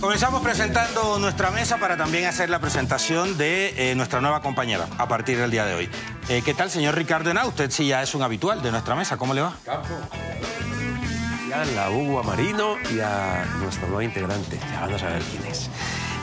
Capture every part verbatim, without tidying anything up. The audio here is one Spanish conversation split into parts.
Comenzamos presentando nuestra mesa para también hacer la presentación de eh, nuestra nueva compañera a partir del día de hoy. Eh, ¿Qué tal, señor Ricardo Henao? Usted sí ya es un habitual de nuestra mesa. ¿Cómo le va? Campo. Y a la Hugo Marino y a nuestra nueva integrante. Ya van a saber quién es.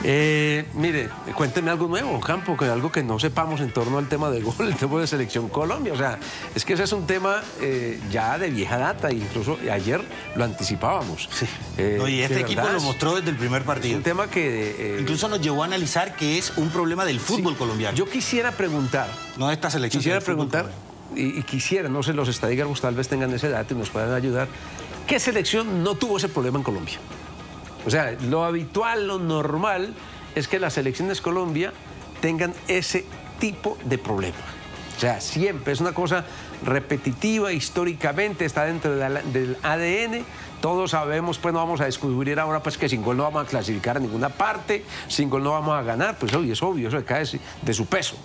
Eh, mire, cuénteme algo nuevo, Campo, que algo que no sepamos en torno al tema del gol, el tema de Selección Colombia. O sea, es que ese es un tema eh, ya de vieja data, incluso ayer lo anticipábamos. Sí. Eh, no, y este equipo lo mostró desde el primer partido. Es un tema que... Eh, incluso nos llevó a analizar que es un problema del fútbol sí, colombiano. Yo quisiera preguntar... No, esta selección. Quisiera preguntar, y, y quisiera, no sé, los estadígrafos tal vez tengan ese dato y nos puedan ayudar. ¿Qué selección no tuvo ese problema en Colombia? O sea, lo habitual, lo normal, es que las selecciones Colombia tengan ese tipo de problema. O sea, siempre es una cosa repetitiva, históricamente está dentro de la, del A D N. Todos sabemos, pues no vamos a descubrir ahora pues que sin gol no vamos a clasificar a ninguna parte, sin gol no vamos a ganar, pues obvio, es obvio, eso cae de su peso.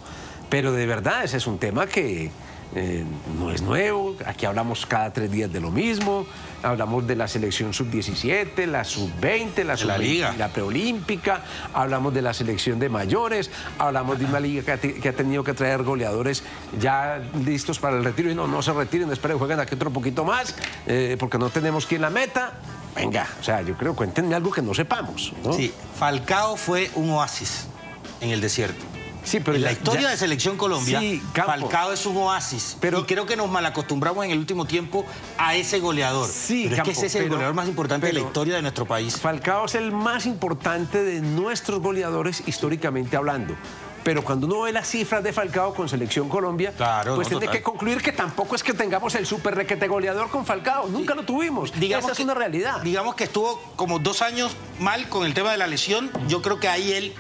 Pero de verdad ese es un tema que... Eh, no es nuevo, aquí hablamos cada tres días de lo mismo, hablamos de la selección sub diecisiete, la sub veinte, la sub veinte, la preolímpica, hablamos de la selección de mayores, hablamos de una liga que ha, que ha tenido que traer goleadores ya listos para el retiro y no, no se retiren, esperen, jueguen aquí otro poquito más, eh, porque no tenemos quien la meta. Venga, o sea, yo creo, cuéntenme algo que no sepamos, ¿no? Sí, Falcao fue un oasis en el desierto. Sí, pero en la ya, historia ya... de Selección Colombia, sí, Falcao es un oasis. Pero... Y creo que nos malacostumbramos en el último tiempo a ese goleador. Sí, pero Campo, es que ese es el pero, goleador más importante pero... de la historia de nuestro país. Falcao es el más importante de nuestros goleadores históricamente hablando. Pero cuando uno ve las cifras de Falcao con Selección Colombia, claro, pues no, tiene total. que concluir que tampoco es que tengamos el super requete goleador con Falcao. Nunca lo tuvimos. Digamos Esa que, es una realidad. Digamos que estuvo como dos años mal con el tema de la lesión. Yo creo que ahí él...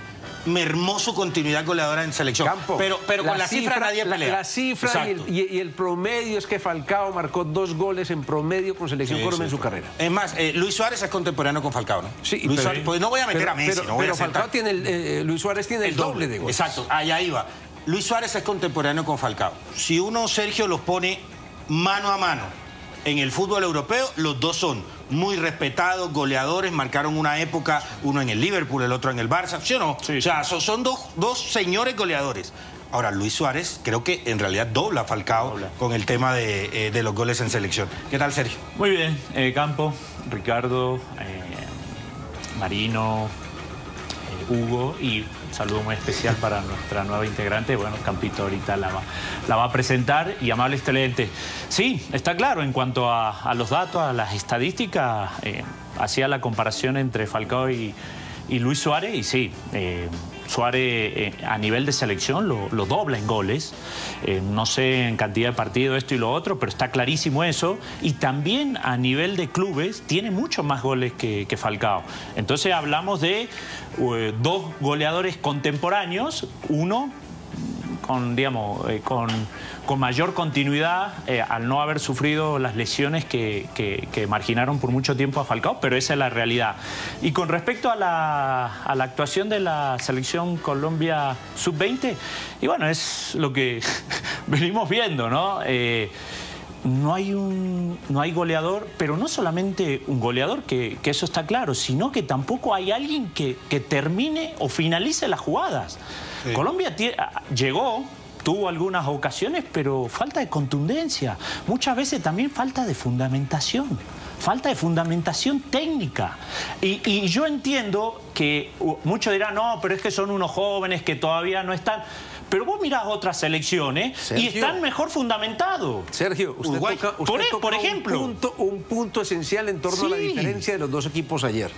mermó su continuidad goleadora en selección. Campo, pero pero con la, la cifra, cifra nadie pelea. La, la cifra y el, y, y el promedio es que Falcao marcó dos goles en promedio con Selección sí, Colombia sí, en su sí. carrera. Es más, eh, Luis Suárez es contemporáneo con Falcao, ¿no? Sí, Luis pero, Suárez, pues no voy a meter pero, a Messi. Pero, no voy pero a Falcao tiene el, eh, Luis Suárez tiene el, el doble, doble de goles. Exacto, allá iba. Luis Suárez es contemporáneo con Falcao. Si uno, Sergio, los pone mano a mano en el fútbol europeo, los dos son muy respetados, goleadores, marcaron una época, uno en el Liverpool, el otro en el Barça, ¿sí o no? Sí, sí. O sea, son, son dos, dos señores goleadores. Ahora, Luis Suárez creo que en realidad dobla a Falcao dobla. con el tema de, eh, de los goles en selección. ¿Qué tal, Sergio? Muy bien, eh, Campo, Ricardo, eh, Marino, eh, Hugo y... Un saludo muy especial para nuestra nueva integrante. Bueno, Campito ahorita la va, la va a presentar. Y amable excelente. Sí, está claro, en cuanto a, a los datos, a las estadísticas, eh, hacía la comparación entre Falcao y, y Luis Suárez. Y sí, eh, Suárez eh, a nivel de selección lo, lo dobla en goles. Eh, no sé en cantidad de partidos, esto y lo otro, pero está clarísimo eso. Y también a nivel de clubes tiene muchos más goles que, que Falcao. Entonces hablamos de... Eh, dos goleadores contemporáneos, uno con, digamos, eh, con, con mayor continuidad eh, al no haber sufrido las lesiones que, que, que marginaron por mucho tiempo a Falcao, pero esa es la realidad. Y con respecto a la, a la actuación de la Selección Colombia sub veinte, y bueno, es lo que venimos viendo, ¿no? Eh, No hay, un, no hay goleador, pero no solamente un goleador, que, que eso está claro, sino que tampoco hay alguien que, que termine o finalice las jugadas. Sí. Colombia llegó, tuvo algunas ocasiones, pero falta de contundencia. Muchas veces también falta de fundamentación, falta de fundamentación técnica. Y, y yo entiendo que muchos dirán, no, pero es que son unos jóvenes que todavía no están... Pero vos mirás otras selecciones Sergio, y están mejor fundamentados. Sergio, usted Uruguay, toca, usted por, toca por ejemplo. Un punto, un punto esencial en torno sí. a la diferencia de los dos equipos ayer.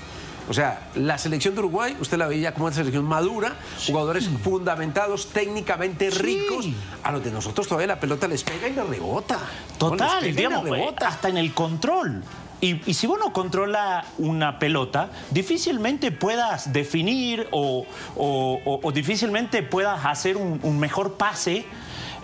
O sea, la selección de Uruguay, usted la veía como una selección madura, jugadores sí. fundamentados, técnicamente sí. ricos. A los de nosotros todavía la pelota les pega y la rebota. Total, no, digamos, rebota. hasta en el control. Y, y si vos no controlas una pelota, difícilmente puedas definir o, o, o, o difícilmente puedas hacer un, un mejor pase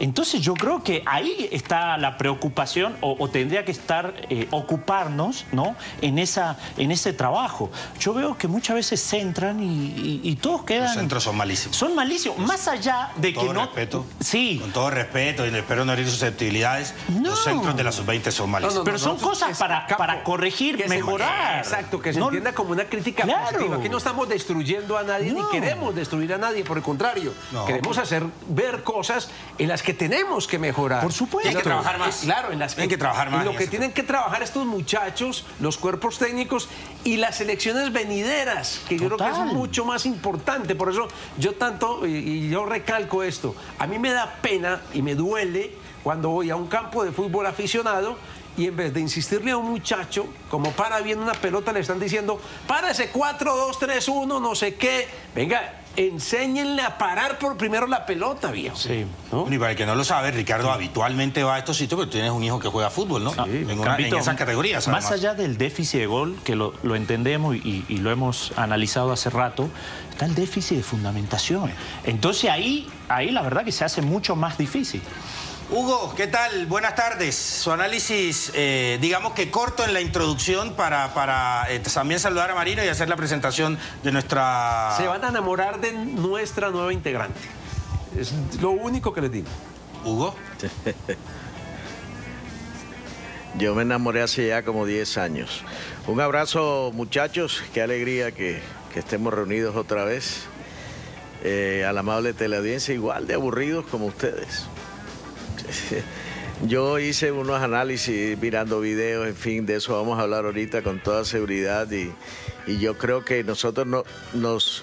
Entonces yo creo que ahí está la preocupación o, o tendría que estar, eh, ocuparnos, ¿no?, en, esa, en ese trabajo. Yo veo que muchas veces centran y, y, y todos quedan... Los centros son malísimos. Son malísimos, los, más allá de que no... Con todo respeto, sí. Con todo respeto, y espero no herir susceptibilidades, no. Los centros de la sub veinte son malísimos. No, no, no, Pero no, son no, cosas para, para corregir, mejorar. Exacto, que se no, entienda como una crítica claro. positiva. Aquí no estamos destruyendo a nadie, no. ni queremos destruir a nadie, por el contrario. No. Queremos hacer ver cosas en las que tenemos que mejorar. Por supuesto. Hay que trabajar más. Claro, en las que... Hay que trabajar más. En lo que tienen que trabajar estos muchachos, los cuerpos técnicos y las selecciones venideras, que Total. yo creo que es mucho más importante. Por eso yo tanto, y, y yo recalco esto, a mí me da pena y me duele cuando voy a un campo de fútbol aficionado y en vez de insistirle a un muchacho, como para bien una pelota, le están diciendo, párese cuatro, dos, tres, uno, no sé qué. Venga, enséñenle a parar por primero la pelota, viejo. Sí. ¿No? Y para el que no lo sabe, Ricardo sí. habitualmente va a estos sitios, pero tienes un hijo que juega fútbol, ¿no? Sí. En, una, Campito, en esas categorías. Además. Más allá del déficit de gol, que lo, lo entendemos y, y lo hemos analizado hace rato, está el déficit de fundamentación. Entonces ahí, ahí la verdad que se hace mucho más difícil. Hugo, ¿qué tal? Buenas tardes. Su análisis, eh, digamos que corto en la introducción para, para eh, también saludar a Marino y hacer la presentación de nuestra... Se van a enamorar de nuestra nueva integrante. Es lo único que les digo. ¿Hugo? Yo me enamoré hace ya como diez años. Un abrazo, muchachos. Qué alegría que, que estemos reunidos otra vez. Eh, a la amable teleaudiencia, igual de aburridos como ustedes. Yo hice unos análisis mirando videos, en fin, de eso vamos a hablar ahorita con toda seguridad y, y yo creo que nosotros, no, nos,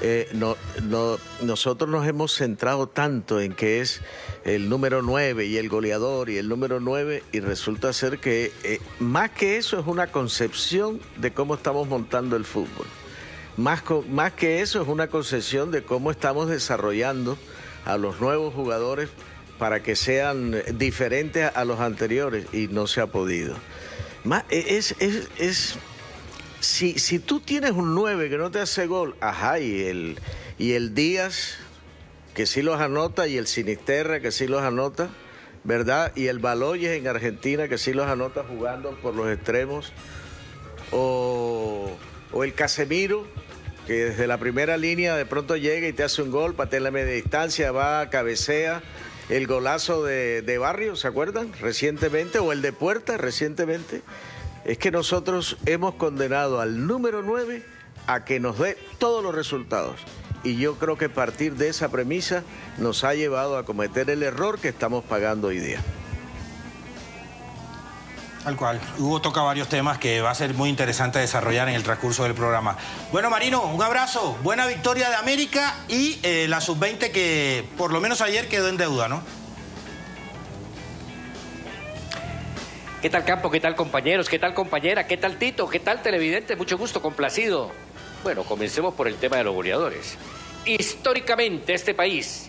eh, no, no, nosotros nos hemos centrado tanto en que es el número nueve y el goleador y el número nueve y resulta ser que eh, más que eso es una concepción de cómo estamos montando el fútbol, más, más que eso es una concepción de cómo estamos desarrollando a los nuevos jugadores para que sean diferentes a los anteriores y no se ha podido. Más, es, es, es, si, si tú tienes un nueve que no te hace gol, ajá, y el, y el Díaz, que sí los anota, y el Sinisterra, que sí los anota, ¿verdad? Y el Baloyes en Argentina, que sí los anota jugando por los extremos, o, o el Casemiro, que desde la primera línea de pronto llega y te hace un gol, patea en la media distancia, va, cabecea. El golazo de, de Barrio, ¿se acuerdan? Recientemente, o el de Puerta, recientemente. Es que nosotros hemos condenado al número nueve a que nos dé todos los resultados. Y yo creo que partir de esa premisa nos ha llevado a cometer el error que estamos pagando hoy día. Tal cual. Hugo toca varios temas que va a ser muy interesante desarrollar en el transcurso del programa. Bueno, Marino, un abrazo. Buena victoria de América y eh, la sub veinte que por lo menos ayer quedó en deuda, ¿no? ¿Qué tal, Campo? ¿Qué tal, compañeros? ¿Qué tal, compañera? ¿Qué tal, Tito? ¿Qué tal, televidente? Mucho gusto, complacido. Bueno, comencemos por el tema de los goleadores. Históricamente, este país...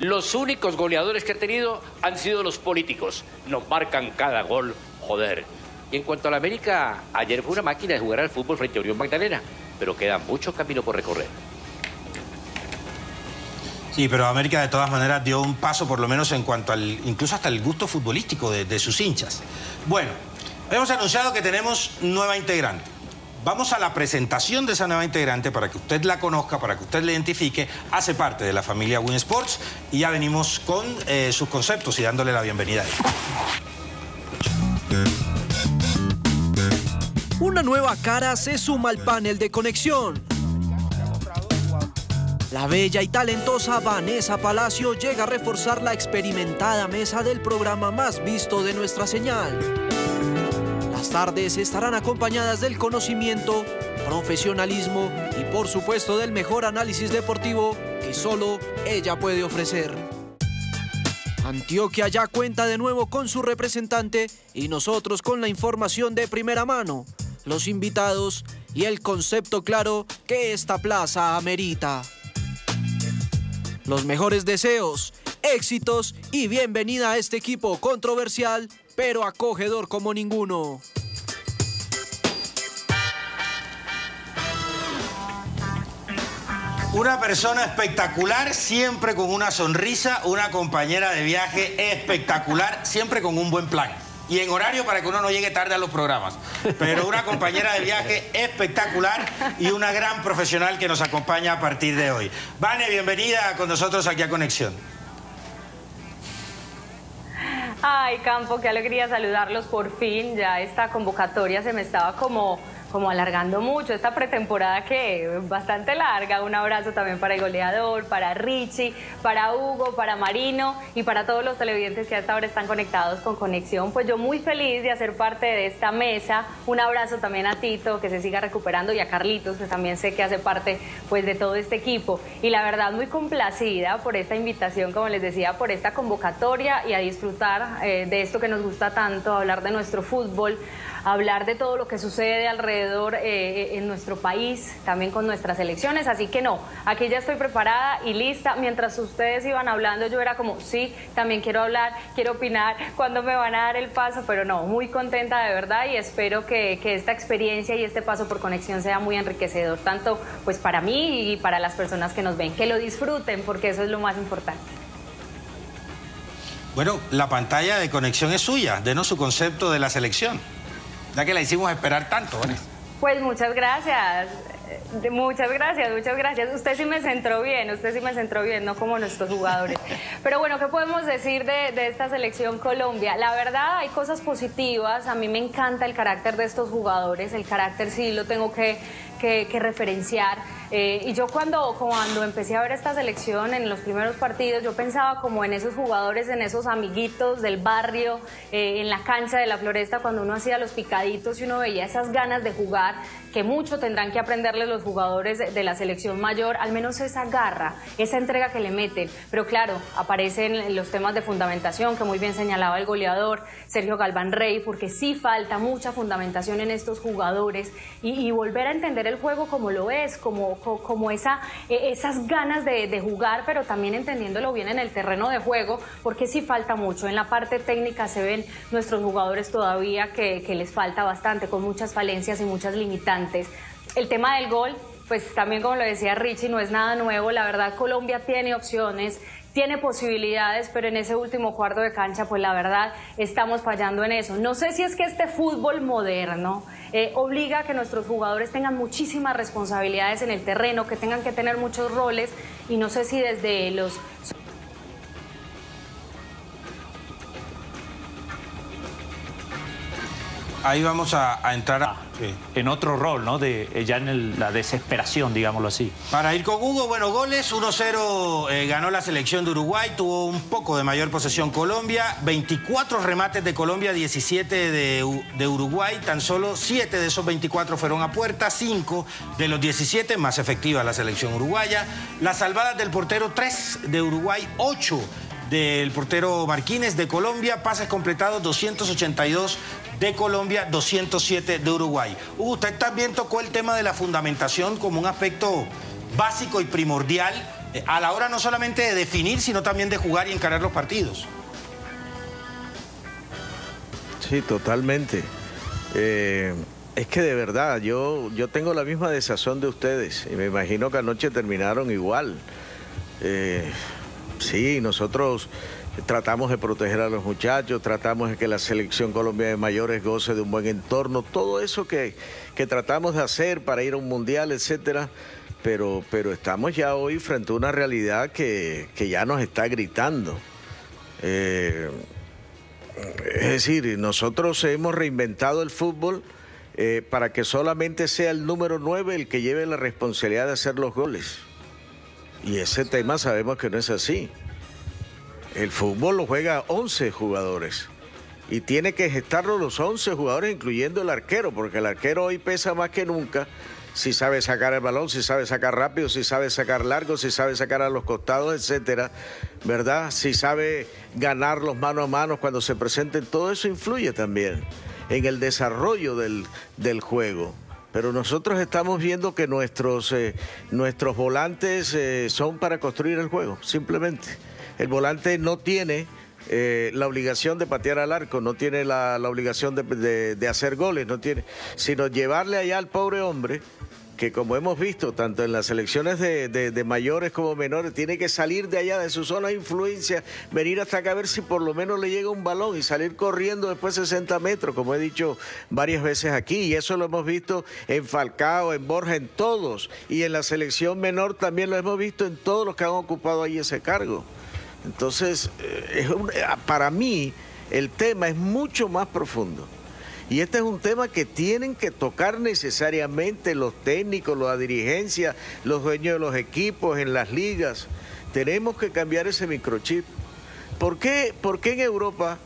Los únicos goleadores que ha tenido han sido los políticos. Nos marcan cada gol, joder. Y en cuanto a la América, ayer fue una máquina de jugar al fútbol frente a Unión Magdalena, pero queda mucho camino por recorrer. Sí, pero América de todas maneras dio un paso, por lo menos en cuanto al, incluso hasta el gusto futbolístico de, de sus hinchas. Bueno, hemos anunciado que tenemos nueva integrante. Vamos a la presentación de esa nueva integrante para que usted la conozca, para que usted la identifique. Hace parte de la familia Win Sports y ya venimos con eh, sus conceptos y dándole la bienvenida a ella. Una nueva cara se suma al panel de conexión. La bella y talentosa Vanessa Palacio llega a reforzar la experimentada mesa del programa más visto de nuestra señal. Las tardes estarán acompañadas del conocimiento, profesionalismo y por supuesto del mejor análisis deportivo que solo ella puede ofrecer. Antioquia ya cuenta de nuevo con su representante y nosotros con la información de primera mano, los invitados y el concepto claro que esta plaza amerita. Los mejores deseos, éxitos y bienvenida a este equipo controversial, pero acogedor como ninguno. una persona espectacular, siempre con una sonrisa, una compañera de viaje espectacular, siempre con un buen plan. Y en horario para que uno no llegue tarde a los programas. Pero una compañera de viaje espectacular y una gran profesional que nos acompaña a partir de hoy. Vane, bienvenida con nosotros aquí a Conexión. Ay, Campo, qué alegría saludarlos por fin. Ya esta convocatoria se me estaba como... como alargando mucho, esta pretemporada que es bastante larga. Un abrazo también para el goleador, para Richie, para Hugo, para Marino y para todos los televidentes que hasta ahora están conectados con Conexión. Pues yo muy feliz de hacer parte de esta mesa. Un abrazo también a Tito, que se siga recuperando, y a Carlitos, que también sé que hace parte pues de todo este equipo. Y la verdad muy complacida por esta invitación, como les decía, por esta convocatoria, y a disfrutar eh, de esto que nos gusta tanto, hablar de nuestro fútbol, hablar de todo lo que sucede alrededor eh, en nuestro país, también con nuestras elecciones. Así que no, aquí ya estoy preparada y lista. Mientras ustedes iban hablando, yo era como, sí, también quiero hablar, quiero opinar, ¿cuándo me van a dar el paso? Pero no, muy contenta de verdad, y espero que, que esta experiencia y este paso por Conexión sea muy enriquecedor, tanto pues para mí y para las personas que nos ven. Que lo disfruten, porque eso es lo más importante. Bueno, la pantalla de Conexión es suya, denos su concepto de la selección, ya que la hicimos esperar tanto, ¿vale? Pues muchas gracias, muchas gracias, muchas gracias. Usted sí me centró bien, usted sí me centró bien, no como nuestros jugadores. Pero bueno, ¿qué podemos decir de, de esta selección Colombia? La verdad, hay cosas positivas. A mí me encanta el carácter de estos jugadores, el carácter sí lo tengo que... Que, que referenciar, eh, y yo cuando, cuando empecé a ver esta selección en los primeros partidos, yo pensaba como en esos jugadores, en esos amiguitos del barrio, eh, en la cancha de la Floresta, cuando uno hacía los picaditos y uno veía esas ganas de jugar, que mucho tendrán que aprenderles los jugadores de, de la selección mayor, al menos esa garra, esa entrega que le meten. Pero claro, aparecen los temas de fundamentación, que muy bien señalaba el goleador Sergio Galván Rey, porque sí falta mucha fundamentación en estos jugadores, y, y volver a entender el juego como lo es, como, como esa, esas ganas de, de jugar, pero también entendiéndolo bien en el terreno de juego, porque sí falta mucho. En la parte técnica se ven nuestros jugadores todavía que, que les falta bastante, con muchas falencias y muchas limitantes. El tema del gol, pues también, como lo decía Richie, no es nada nuevo. La verdad, Colombia tiene opciones, tiene posibilidades, pero en ese último cuarto de cancha, pues la verdad, estamos fallando en eso. No sé si es que este fútbol moderno eh, obliga a que nuestros jugadores tengan muchísimas responsabilidades en el terreno, que tengan que tener muchos roles, y no sé si desde los... Ahí vamos a, a entrar a... Sí. En otro rol, ¿no? De, ya en el, la desesperación, digámoslo así. Para ir con Hugo, bueno, goles, uno cero eh, ganó la selección de Uruguay, tuvo un poco de mayor posesión Colombia, veinticuatro remates de Colombia, diecisiete de, de Uruguay, tan solo siete de esos veinticuatro fueron a puerta, cinco de los diecisiete, más efectiva la selección uruguaya. Las salvadas del portero, tres de Uruguay, ocho del portero Marquínez de Colombia, pases completados doscientos ochenta y dos de Colombia, doscientos siete de Uruguay. Hugo, usted también tocó el tema de la fundamentación como un aspecto básico y primordial a la hora no solamente de definir, sino también de jugar y encarar los partidos. Sí, totalmente. Eh, es que de verdad, yo, yo tengo la misma desazón de ustedes, y me imagino que anoche terminaron igual. Eh... Sí, nosotros tratamos de proteger a los muchachos, tratamos de que la selección Colombia de mayores goce de un buen entorno, todo eso que, que tratamos de hacer para ir a un mundial, etcétera, pero, pero estamos ya hoy frente a una realidad que, que ya nos está gritando. Eh, es decir, nosotros hemos reinventado el fútbol eh, para que solamente sea el número nueve el que lleve la responsabilidad de hacer los goles. Y ese tema sabemos que no es así. El fútbol lo juega once jugadores. Y tiene que gestarlo los once jugadores, incluyendo el arquero, porque el arquero hoy pesa más que nunca. Si sabe sacar el balón, si sabe sacar rápido, si sabe sacar largo, si sabe sacar a los costados, etcétera, ¿verdad? Si sabe ganar los mano a mano cuando se presenten. Todo eso influye también en el desarrollo del, del juego. Pero nosotros estamos viendo que nuestros, eh, nuestros volantes eh, son para construir el juego, simplemente. El volante no tiene eh, la obligación de patear al arco, no tiene la, la obligación de, de, de hacer goles, no tiene, sino llevarle allá al pobre hombre, que como hemos visto, tanto en las selecciones de, de, de mayores como menores, tiene que salir de allá, de su zona de influencia, venir hasta acá a ver si por lo menos le llega un balón y salir corriendo después sesenta metros, como he dicho varias veces aquí, y eso lo hemos visto en Falcao, en Borja, en todos, y en la selección menor también lo hemos visto en todos los que han ocupado ahí ese cargo. Entonces, es un, para mí, el tema es mucho más profundo. Y este es un tema que tienen que tocar necesariamente los técnicos, la dirigencia, los dueños de los equipos, en las ligas. Tenemos que cambiar ese microchip. ¿Por qué, por qué en Europa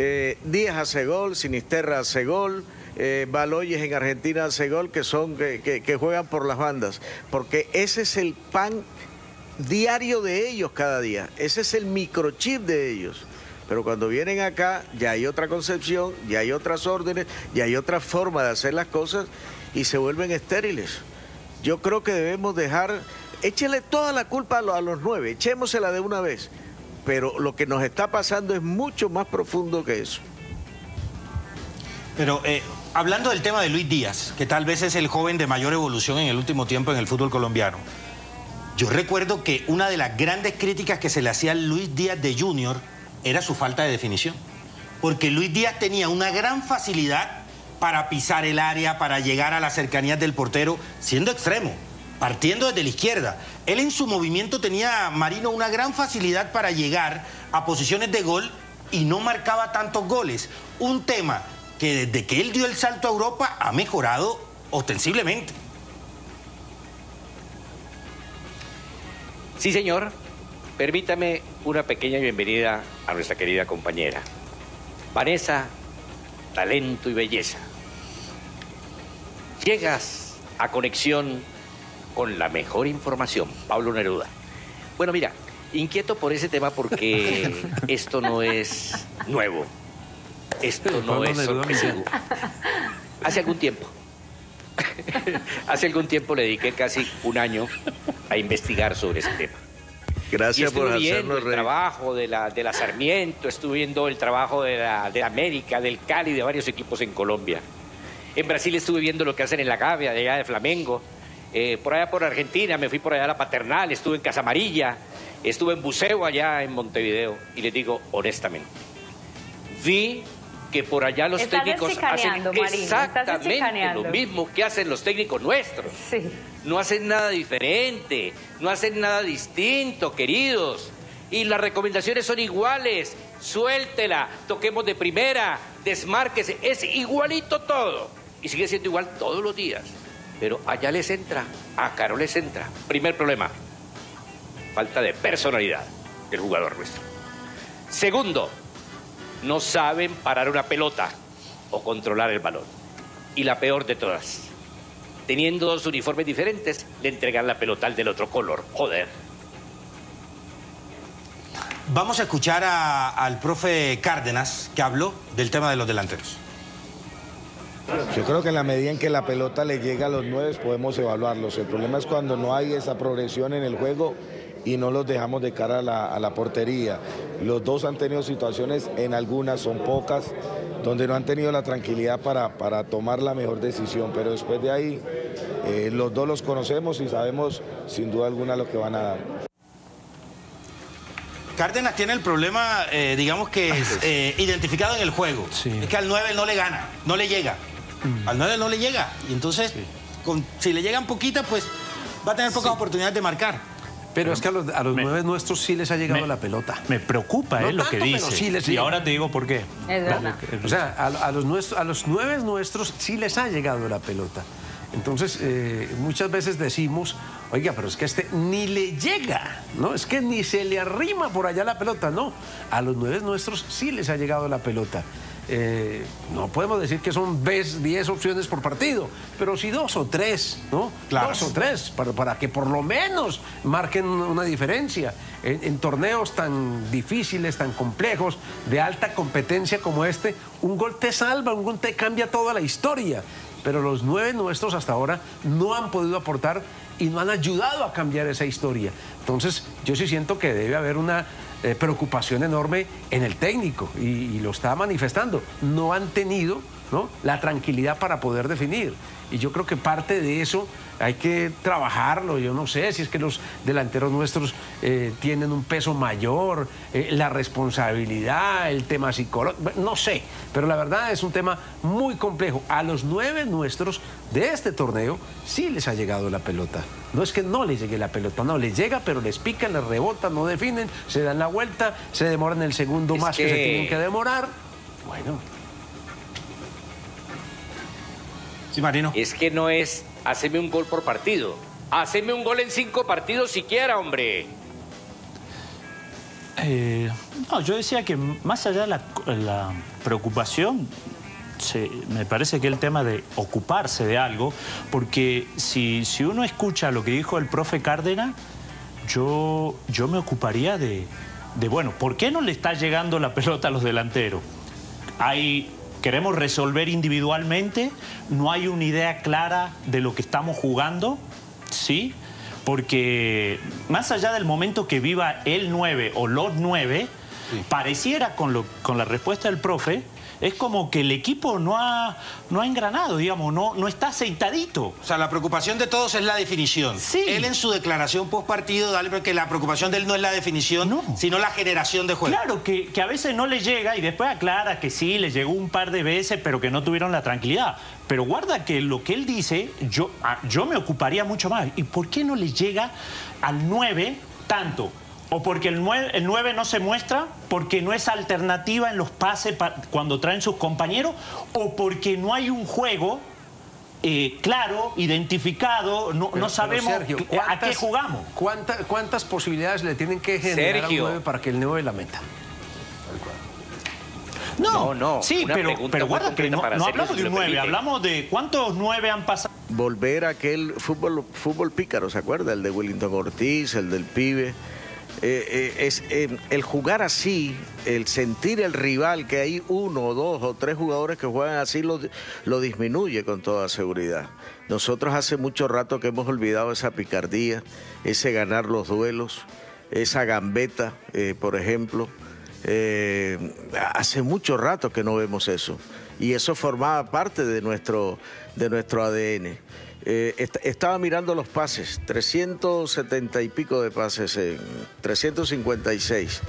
eh, Díaz hace gol, Sinisterra hace gol, eh, Baloyes en Argentina hace gol, que, son, que, que, que juegan por las bandas? Porque ese es el pan diario de ellos cada día, ese es el microchip de ellos. Pero cuando vienen acá, ya hay otra concepción, ya hay otras órdenes, ya hay otra forma de hacer las cosas y se vuelven estériles. Yo creo que debemos dejar, échenle toda la culpa a los, a los nueve, echémosela de una vez. Pero lo que nos está pasando es mucho más profundo que eso. Pero eh, hablando del tema de Luis Díaz, que tal vez es el joven de mayor evolución en el último tiempo en el fútbol colombiano. Yo recuerdo que una de las grandes críticas que se le hacía a Luis Díaz de Junior era su falta de definición, porque Luis Díaz tenía una gran facilidad para pisar el área, para llegar a las cercanías del portero, siendo extremo, partiendo desde la izquierda. Él en su movimiento tenía, Marino, una gran facilidad para llegar a posiciones de gol y no marcaba tantos goles. Un tema que desde que él dio el salto a Europa ha mejorado ostensiblemente. Sí, señor. Permítame una pequeña bienvenida a nuestra querida compañera. Vanessa, talento y belleza. Llegas a Conexión con la mejor información. Pablo Neruda. Bueno, mira, inquieto por ese tema porque esto no es nuevo. Esto no es sorpresivo. Hace algún tiempo. Hace algún tiempo le dediqué casi un año a investigar sobre ese tema. Gracias por hacernos reír. Estuve viendo el trabajo de la, de la Sarmiento, estuve viendo el trabajo de la, de la América, del Cali, de varios equipos en Colombia. En Brasil estuve viendo lo que hacen en la Gavia, de allá de Flamengo. Eh, por allá por Argentina, me fui por allá a la Paternal, estuve en Casa Amarilla, estuve en buceo allá en Montevideo. Y les digo, honestamente, vi que por allá los estás técnicos hacen exactamente Marino, lo mismo que hacen los técnicos nuestros. Sí. No hacen nada diferente, no hacen nada distinto, queridos. Y las recomendaciones son iguales. Suéltela, toquemos de primera, desmárquese. Es igualito todo. Y sigue siendo igual todos los días. Pero allá les entra, acá no les entra. Primer problema, falta de personalidad del jugador nuestro. Segundo, no saben parar una pelota o controlar el balón. Y la peor de todas, teniendo dos uniformes diferentes, le entregan la pelota al del otro color. Joder. Vamos a escuchar a, al profe Cárdenas, que habló del tema de los delanteros. Yo creo que en la medida en que la pelota le llega a los nueve podemos evaluarlos. El problema es cuando no hay esa progresión en el juego y no los dejamos de cara a la, a la portería. Los dos han tenido situaciones, en algunas son pocas, donde no han tenido la tranquilidad para, para tomar la mejor decisión, pero después de ahí eh, los dos los conocemos y sabemos sin duda alguna lo que van a dar. Cárdenas tiene el problema, eh, digamos que es eh, identificado en el juego, sí. Es que al nueve no le gana, no le llega, mm. al nueve no le llega, y entonces sí. con, si le llegan poquitas, pues va a tener pocas sí. oportunidades de marcar. Pero es que a los, a los me, nueve nuestros sí les ha llegado me, la pelota. Me preocupa no eh, tanto, lo que dice. Sí les y llega. Ahora te digo por qué. Es verdad. O sea, a, a, los nuestros, a los nueve nuestros sí les ha llegado la pelota. Entonces, eh, muchas veces decimos, oiga, pero es que este ni le llega, ¿no? Es que ni se le arrima por allá la pelota, no. A los nueve nuestros sí les ha llegado la pelota. Eh, no podemos decir que son diez opciones por partido, pero sí dos o tres, ¿no? Claro. Dos o tres, para, para que por lo menos marquen una diferencia. En, en torneos tan difíciles, tan complejos, de alta competencia como este, un gol te salva, un gol te cambia toda la historia. Pero los nueve nuestros hasta ahora no han podido aportar y no han ayudado a cambiar esa historia. Entonces, yo sí siento que debe haber una eh, preocupación enorme en el técnico y, y lo está manifestando. No han tenido, ¿no?, la tranquilidad para poder definir. Y yo creo que parte de eso hay que trabajarlo. Yo no sé si es que los delanteros nuestros eh, tienen un peso mayor, eh, la responsabilidad, el tema psicológico, no sé. Pero la verdad es un tema muy complejo. A los nueve nuestros de este torneo sí les ha llegado la pelota. No es que no les llegue la pelota, no, les llega, pero les pican, les rebotan, no definen, se dan la vuelta, se demoran el segundo más que se tienen que demorar. Bueno... Sí, Marino. Es que no es haceme un gol por partido. Haceme un gol en cinco partidos siquiera, hombre. Eh, no, yo decía que más allá de la, la preocupación, se, me parece que el tema de ocuparse de algo, porque si, si uno escucha lo que dijo el profe Cárdenas, yo, yo me ocuparía de, de, bueno, ¿por qué no le está llegando la pelota a los delanteros? Hay... Queremos resolver individualmente, no hay una idea clara de lo que estamos jugando, ¿sí? Porque más allá del momento que viva el nueve o los nueve, sí, pareciera con, lo, con la respuesta del profe, es como que el equipo no ha, no ha engranado, digamos, no, no está aceitadito. O sea, la preocupación de todos es la definición. Sí. Él en su declaración postpartido, dale, porque la preocupación de él no es la definición, no, sino la generación de juego. Claro, que, que a veces no le llega y después aclara que sí, le llegó un par de veces, pero que no tuvieron la tranquilidad. Pero guarda que lo que él dice, yo, yo me ocuparía mucho más. ¿Y por qué no le llega al nueve tanto? O porque el nueve no se muestra, porque no es alternativa en los pases cuando traen sus compañeros, o porque no hay un juego eh, claro, identificado, no, pero, no sabemos, Sergio, a qué jugamos. ¿cuánta, ¿Cuántas posibilidades le tienen que generar al nueve para que el nueve la meta? No, no, no. Sí, pero, pero guarda que no, no hablamos de un nueve, hablamos de cuántos nueve han pasado. Volver a aquel fútbol, fútbol pícaro, ¿se acuerda? El de Wellington Ortiz, el del pibe... Eh, eh, es, eh, el jugar así, el sentir el rival, que hay uno, dos o tres jugadores que juegan así, lo, lo disminuye con toda seguridad. Nosotros hace mucho rato que hemos olvidado esa picardía, ese ganar los duelos, esa gambeta, eh, por ejemplo. Eh, hace mucho rato que no vemos eso. Y eso formaba parte de nuestro, de nuestro A D N. Eh, est estaba mirando los pases, trescientos setenta y pico de pases, eh, trescientos cincuenta y seis,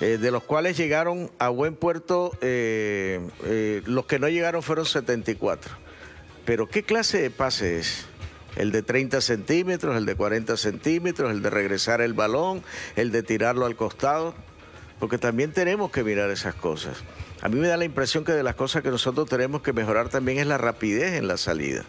eh, de los cuales llegaron a buen puerto, eh, eh, los que no llegaron fueron setenta y cuatro. Pero ¿qué clase de pase es? El de treinta centímetros, el de cuarenta centímetros, el de regresar el balón, el de tirarlo al costado, porque también tenemos que mirar esas cosas. A mí me da la impresión que de las cosas que nosotros tenemos que mejorar también es la rapidez en la salida.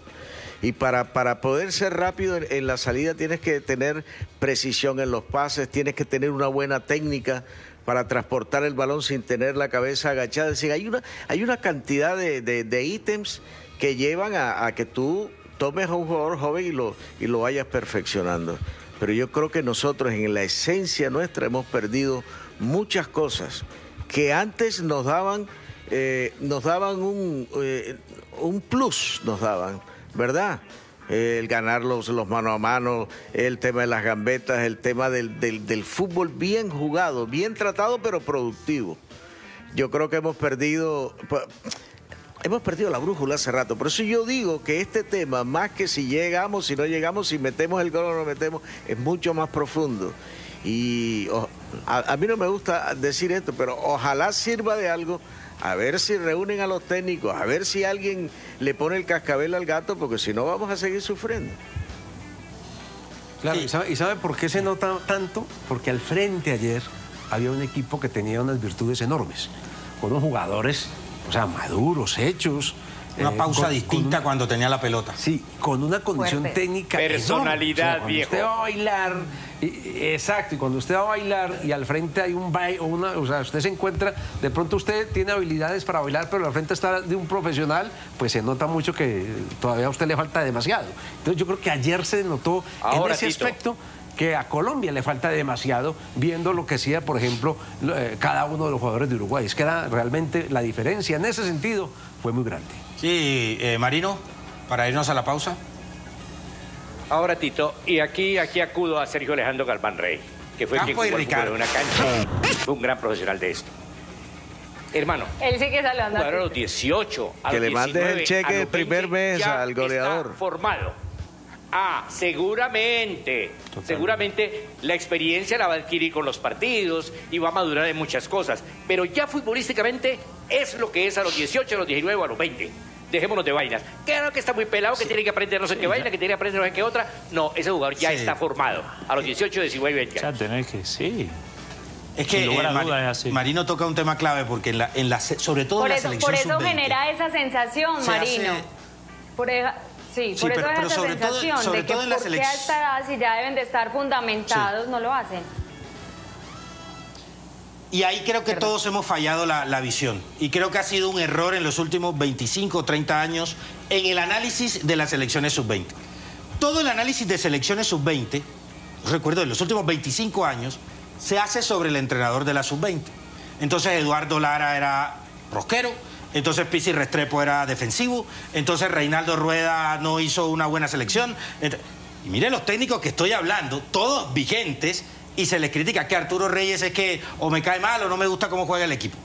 Y para, para poder ser rápido en, en la salida tienes que tener precisión en los pases, tienes que tener una buena técnica para transportar el balón sin tener la cabeza agachada. Es decir, hay una, hay una cantidad de, de, de ítems que llevan a, a que tú tomes a un jugador joven y lo, y lo vayas perfeccionando. Pero yo creo que nosotros en la esencia nuestra hemos perdido muchas cosas que antes nos daban, eh, nos daban un, eh, un plus, nos daban. ¿Verdad? Eh, el ganar los, los mano a mano, el tema de las gambetas, el tema del, del, del fútbol bien jugado, bien tratado, pero productivo. Yo creo que hemos perdido, hemos perdido la brújula hace rato. Por eso yo digo que este tema, más que si llegamos, si no llegamos, si metemos el gol o no metemos, es mucho más profundo. Y oh, a, a mí no me gusta decir esto, pero ojalá sirva de algo. A ver si reúnen a los técnicos, a ver si alguien le pone el cascabel al gato, porque si no vamos a seguir sufriendo. Claro, sí. ¿Y sabe, y sabe por qué se nota tanto? Porque al frente ayer había un equipo que tenía unas virtudes enormes, con unos jugadores, o sea, maduros, hechos. Una pausa eh, con, distinta con una, cuando tenía la pelota. Sí, con una condición fuerte, técnica. Personalidad, enorme. O sea, viejo. Usted va a bailar, y, exacto, y cuando usted va a bailar y al frente hay un baile, o sea, usted se encuentra, de pronto usted tiene habilidades para bailar, pero al frente está de un profesional, pues se nota mucho que todavía a usted le falta demasiado. Entonces yo creo que ayer se notó ahora, en ese Tito, aspecto, que a Colombia le falta demasiado, viendo lo que hacía, por ejemplo, cada uno de los jugadores de Uruguay. Es que era realmente la diferencia, en ese sentido, fue muy grande. Sí, eh, Marino, para irnos a la pausa. Ahora, Tito, y aquí, aquí acudo a Sergio Alejandro Galván Rey, que fue Campo quien jugó en una cancha, fue un gran profesional de esto. Hermano, él sí que salió andando. Ahora a los dieciocho, a que los le mandes el cheque el primer mes al goleador. Está formado. Ah, seguramente, Totalmente. seguramente la experiencia la va a adquirir con los partidos y va a madurar en muchas cosas. Pero ya futbolísticamente es lo que es a los dieciocho, a los diecinueve, a los veinte. Dejémonos de vainas. Claro que está muy pelado, sí. que tiene que aprender no sé qué sí, vaina, ya. que tiene que aprender no sé qué otra. No, ese jugador ya sí. está formado a los dieciocho, diecinueve, veinte años. Ya tenés que, sí. Es que eh, Mar es Marino toca un tema clave porque en la, en la, sobre todo por en la eso, selección sub veinte. Por eso genera esa sensación, Se Marino. Hace... Por esa... Sí, sí, por pero, eso pero esa sobre sensación todo, sobre de que todo en la selección... a esta edad, si ya deben de estar fundamentados, sí. no lo hacen. Y ahí creo que Perdón. todos hemos fallado la, la visión. Y creo que ha sido un error en los últimos veinticinco o treinta años en el análisis de las selecciones sub veinte. Todo el análisis de selecciones sub veinte, recuerdo, en los últimos veinticinco años, se hace sobre el entrenador de la sub veinte. Entonces Eduardo Lara era rosquero, entonces Pizzi Restrepo era defensivo, entonces Reinaldo Rueda no hizo una buena selección. Y miren los técnicos que estoy hablando, todos vigentes, y se les critica que Arturo Reyes es que o me cae mal o no me gusta cómo juega el equipo.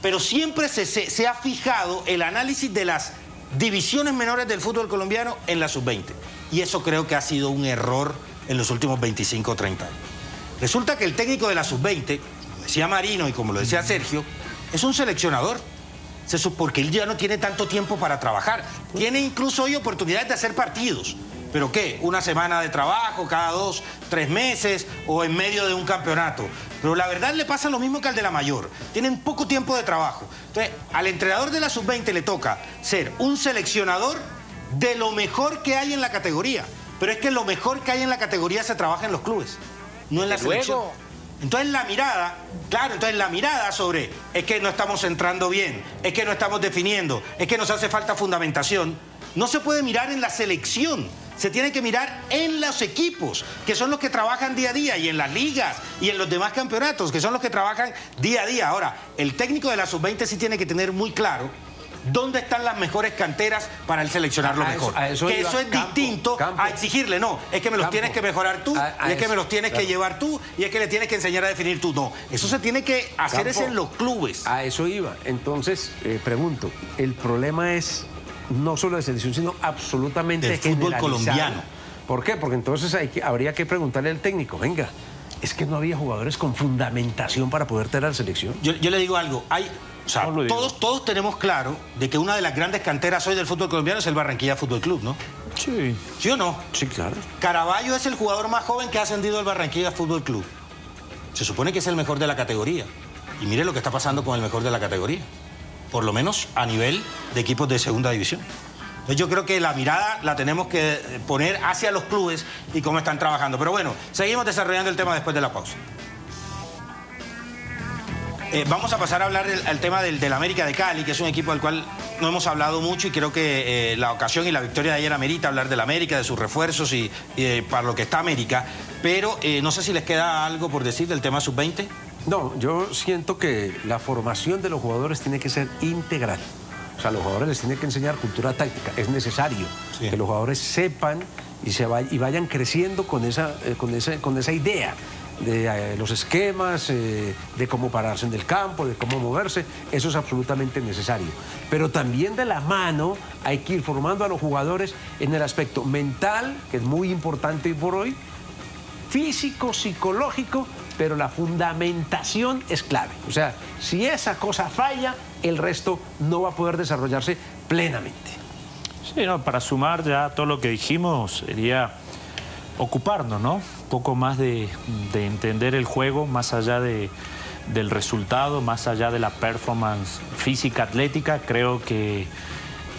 Pero siempre se, se, se ha fijado el análisis de las divisiones menores del fútbol colombiano en la sub veinte. Y eso creo que ha sido un error en los últimos veinticinco o treinta años. Resulta que el técnico de la sub veinte, como decía Marino y como lo decía Sergio, es un seleccionador. Porque él ya no tiene tanto tiempo para trabajar. Tiene incluso hoy oportunidades de hacer partidos. ¿Pero qué? Una semana de trabajo, cada dos, tres meses o en medio de un campeonato. Pero la verdad le pasa lo mismo que al de la mayor. Tienen poco tiempo de trabajo. Entonces, al entrenador de la sub veinte le toca ser un seleccionador de lo mejor que hay en la categoría. Pero es que lo mejor que hay en la categoría se trabaja en los clubes, no en la selección. Entonces la mirada, claro, entonces la mirada sobre es que no estamos entrando bien, es que no estamos definiendo, es que nos hace falta fundamentación, no se puede mirar en la selección, se tiene que mirar en los equipos, que son los que trabajan día a día, y en las ligas, y en los demás campeonatos, que son los que trabajan día a día. Ahora, el técnico de la sub veinte sí tiene que tener muy claro dónde están las mejores canteras para él seleccionar lo mejor. Eso, eso que iba, eso es campo, distinto campo, a exigirle, no, es que me los campo, tienes que mejorar tú, a, a y es eso, que me los tienes claro. que llevar tú, y es que le tienes que enseñar a definir tú. No, eso se tiene que hacer campo, es en los clubes. A eso iba. Entonces, eh, pregunto, el problema es no solo de selección, sino absolutamente del fútbol colombiano. ¿Por qué? Porque entonces hay que, habría que preguntarle al técnico, venga, es que no había jugadores con fundamentación para poder tener la selección. Yo, yo le digo algo, hay... O sea, no todos, todos tenemos claro de que una de las grandes canteras hoy del fútbol colombiano es el Barranquilla Fútbol Club, ¿no? Sí. ¿Sí o no? Sí, claro. Caraballo es el jugador más joven que ha ascendido al Barranquilla Fútbol Club. Se supone que es el mejor de la categoría. Y mire lo que está pasando con el mejor de la categoría. Por lo menos a nivel de equipos de segunda división. Entonces yo creo que la mirada la tenemos que poner hacia los clubes y cómo están trabajando. Pero bueno, seguimos desarrollando el tema después de la pausa. Eh, vamos a pasar a hablar del, al tema del, del América de Cali, que es un equipo del cual no hemos hablado mucho y creo que eh, la ocasión y la victoria de ayer amerita hablar del América, de sus refuerzos y, y eh, para lo que está América. Pero eh, no sé si les queda algo por decir del tema sub veinte. No, yo siento que la formación de los jugadores tiene que ser integral. O sea, los jugadores les tienen que enseñar cultura táctica. Es necesario sí. que los jugadores sepan y, se vay, y vayan creciendo con esa, eh, con esa, con esa idea. de eh, los esquemas, eh, de cómo pararse en el campo, de cómo moverse, eso es absolutamente necesario. Pero también de la mano hay que ir formando a los jugadores en el aspecto mental, que es muy importante hoy por hoy, físico, psicológico, pero la fundamentación es clave. O sea, si esa cosa falla, el resto no va a poder desarrollarse plenamente. Sí, no, para sumar ya todo lo que dijimos, sería ocuparnos, ¿no? Un poco más de, de entender el juego, más allá de, del resultado, más allá de la performance física, atlética. Creo que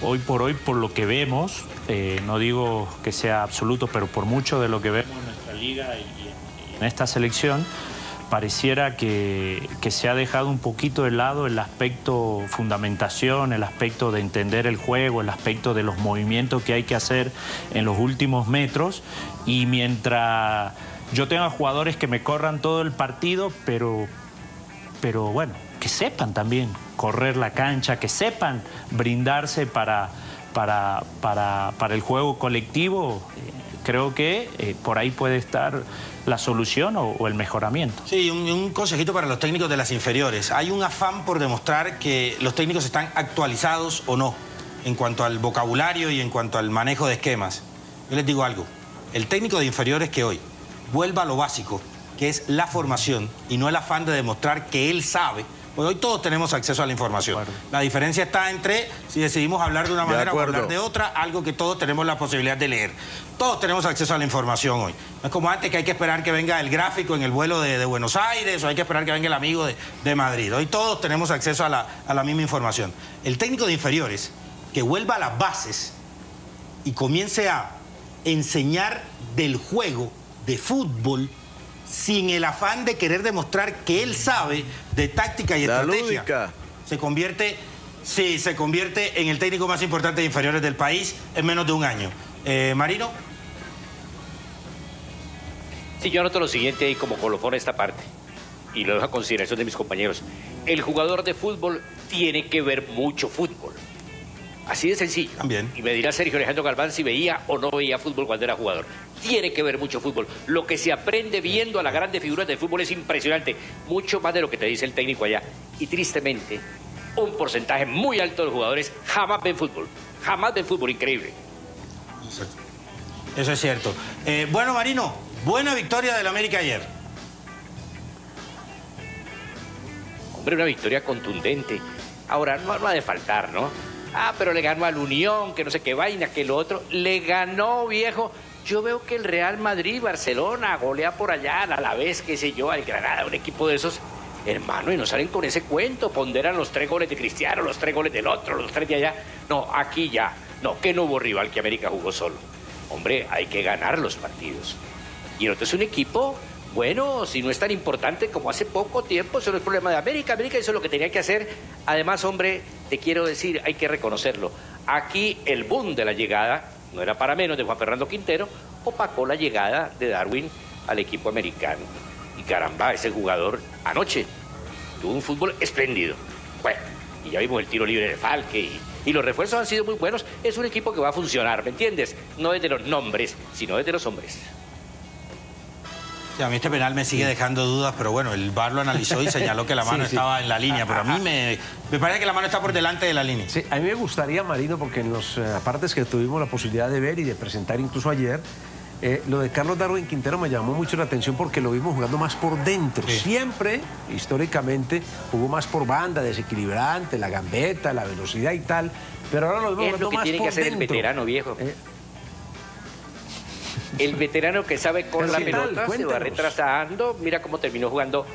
hoy por hoy, por lo que vemos, eh, no digo que sea absoluto, pero por mucho de lo que vemos en nuestra liga y en esta selección, pareciera que, que se ha dejado un poquito de lado el aspecto fundamentación, el aspecto de entender el juego, el aspecto de los movimientos que hay que hacer en los últimos metros. Y mientras yo tenga jugadores que me corran todo el partido, pero, pero bueno, que sepan también correr la cancha, que sepan brindarse para, para, para, para el juego colectivo... creo que eh, por ahí puede estar la solución o, o el mejoramiento. Sí, un, un consejito para los técnicos de las inferiores. Hay un afán por demostrar que los técnicos están actualizados o no en cuanto al vocabulario y en cuanto al manejo de esquemas. Yo les digo algo, el técnico de inferiores que hoy vuelva a lo básico, que es la formación, y no el afán de demostrar que él sabe. Pues hoy todos tenemos acceso a la información. La diferencia está entre si decidimos hablar de una manera o hablar de otra, algo que todos tenemos la posibilidad de leer. Todos tenemos acceso a la información hoy. No es como antes, que hay que esperar que venga el gráfico en el vuelo de, de Buenos Aires, o hay que esperar que venga el amigo de, de Madrid. Hoy todos tenemos acceso a la, a la misma información. El técnico de inferiores que vuelva a las bases y comience a enseñar del juego de fútbol, sin el afán de querer demostrar que él sabe de táctica y estrategia, se convierte, sí, se convierte en el técnico más importante de inferiores del país en menos de un año. Eh, Marino. Sí, yo anoto lo siguiente y como colofón esta parte, y lo dejo a consideración de mis compañeros. El jugador de fútbol tiene que ver mucho fútbol. Así de sencillo. También. Y me dirá Sergio Alejandro Galván si veía o no veía fútbol cuando era jugador. Tiene que ver mucho fútbol. Lo que se aprende viendo a las grandes figuras del fútbol es impresionante. Mucho más de lo que te dice el técnico allá. Y tristemente, un porcentaje muy alto de los jugadores jamás ven fútbol. Jamás ven fútbol. Increíble. Eso es cierto. Eh, bueno, Marino, buena victoria del América ayer. Hombre, una victoria contundente. Ahora, no va de faltar, ¿no? Ah, pero le ganó al Unión, que no sé qué vaina, que lo otro. Le ganó, viejo. Yo veo que el Real Madrid, Barcelona, golea por allá, a la vez, qué sé yo, al Granada, un equipo de esos. Hermano, y no salen con ese cuento. Ponderan los tres goles de Cristiano, los tres goles del otro, los tres de allá. No, aquí ya. No, que no hubo rival, que América jugó solo. Hombre, hay que ganar los partidos. Y el otro es un equipo, bueno, si no es tan importante como hace poco tiempo, eso no es problema de América. América hizo lo que tenía que hacer. Además, hombre, te quiero decir, hay que reconocerlo. Aquí el boom de la llegada, no era para menos, de Juan Fernando Quintero, opacó la llegada de Darwin al equipo americano. Y caramba, ese jugador anoche tuvo un fútbol espléndido. Bueno, y ya vimos el tiro libre de Falque y, y los refuerzos han sido muy buenos. Es un equipo que va a funcionar, ¿me entiendes? No es de los nombres, sino es de los hombres. A mí este penal me sigue dejando dudas, pero bueno, el V A R lo analizó y señaló que la mano sí, sí. estaba en la línea, pero a mí me, me parece que la mano está por delante de la línea. Sí, a mí me gustaría, Marino, porque en las eh, partes que tuvimos la posibilidad de ver y de presentar incluso ayer, eh, lo de Carlos Darwin Quintero me llamó mucho la atención porque lo vimos jugando más por dentro. Sí. Siempre, históricamente, jugó más por banda, desequilibrante, la gambeta, la velocidad y tal, pero ahora lo vimos jugando más por dentro. Es lo que tiene que hacer el veterano, viejo. Eh, El veterano que sabe con la pelota se va retrasando. Mira cómo terminó jugando,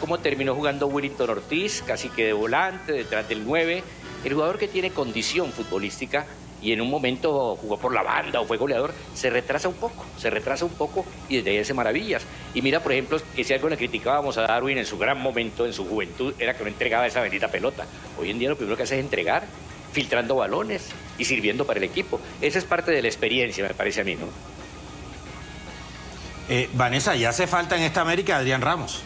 cómo terminó jugando Willington Ortiz, casi que de volante, detrás del nueve. El jugador que tiene condición futbolística y en un momento jugó por la banda o fue goleador, se retrasa un poco, se retrasa un poco y desde ahí hace maravillas. Y mira, por ejemplo, que si algo le criticábamos a Darwin en su gran momento, en su juventud, era que no entregaba esa bendita pelota. Hoy en día lo primero que hace es entregar, filtrando balones y sirviendo para el equipo. Esa es parte de la experiencia, me parece a mí, ¿no? Eh, Vanessa, ya hace falta en esta América Adrián Ramos.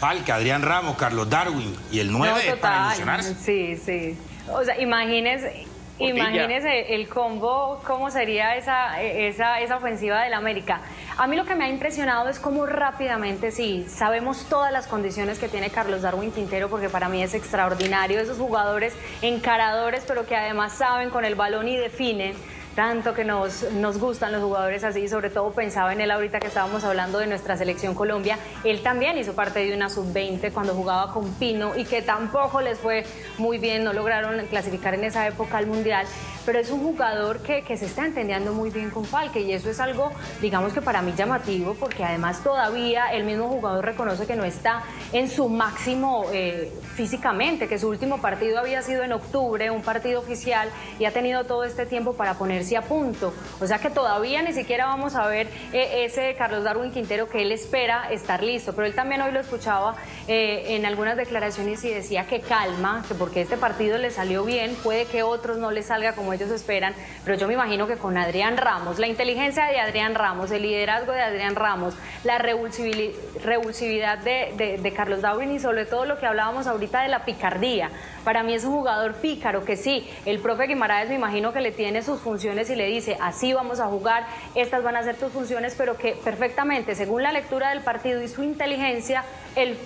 Falca, Adrián Ramos, Carlos Darwin y el nueve no, para ilusionarse. Sí, sí. O sea, imagínese, imagínese el combo, cómo sería esa, esa, esa ofensiva del América. A mí lo que me ha impresionado es cómo rápidamente, sí, sabemos todas las condiciones que tiene Carlos Darwin Quintero, porque para mí es extraordinario. Esos jugadores encaradores, pero que además saben con el balón y definen. Tanto que nos, nos gustan los jugadores así, sobre todo pensaba en él ahorita que estábamos hablando de nuestra Selección Colombia. Él también hizo parte de una sub veinte cuando jugaba con Pino y que tampoco les fue muy bien, no lograron clasificar en esa época al Mundial, pero es un jugador que, que se está entendiendo muy bien con Falque y eso es algo, digamos que para mí llamativo, porque además todavía el mismo jugador reconoce que no está en su máximo eh, físicamente, que su último partido había sido en octubre, un partido oficial, y ha tenido todo este tiempo para ponerse a punto, o sea que todavía ni siquiera vamos a ver eh, ese Carlos Darwin Quintero que él espera estar listo, pero él también hoy lo escuchaba eh, en algunas declaraciones y decía que calma, que porque este partido le salió bien, puede que otros no le salga como ellos esperan, pero yo me imagino que con Adrián Ramos, la inteligencia de Adrián Ramos, el liderazgo de Adrián Ramos, la revulsividad de, de, de Carlos Darwin y sobre todo lo que hablábamos ahorita de la picardía. Para mí es un jugador pícaro que sí, el profe Guimaraes me imagino que le tiene sus funciones y le dice, así vamos a jugar, estas van a ser tus funciones, pero que perfectamente, según la lectura del partido y su inteligencia, él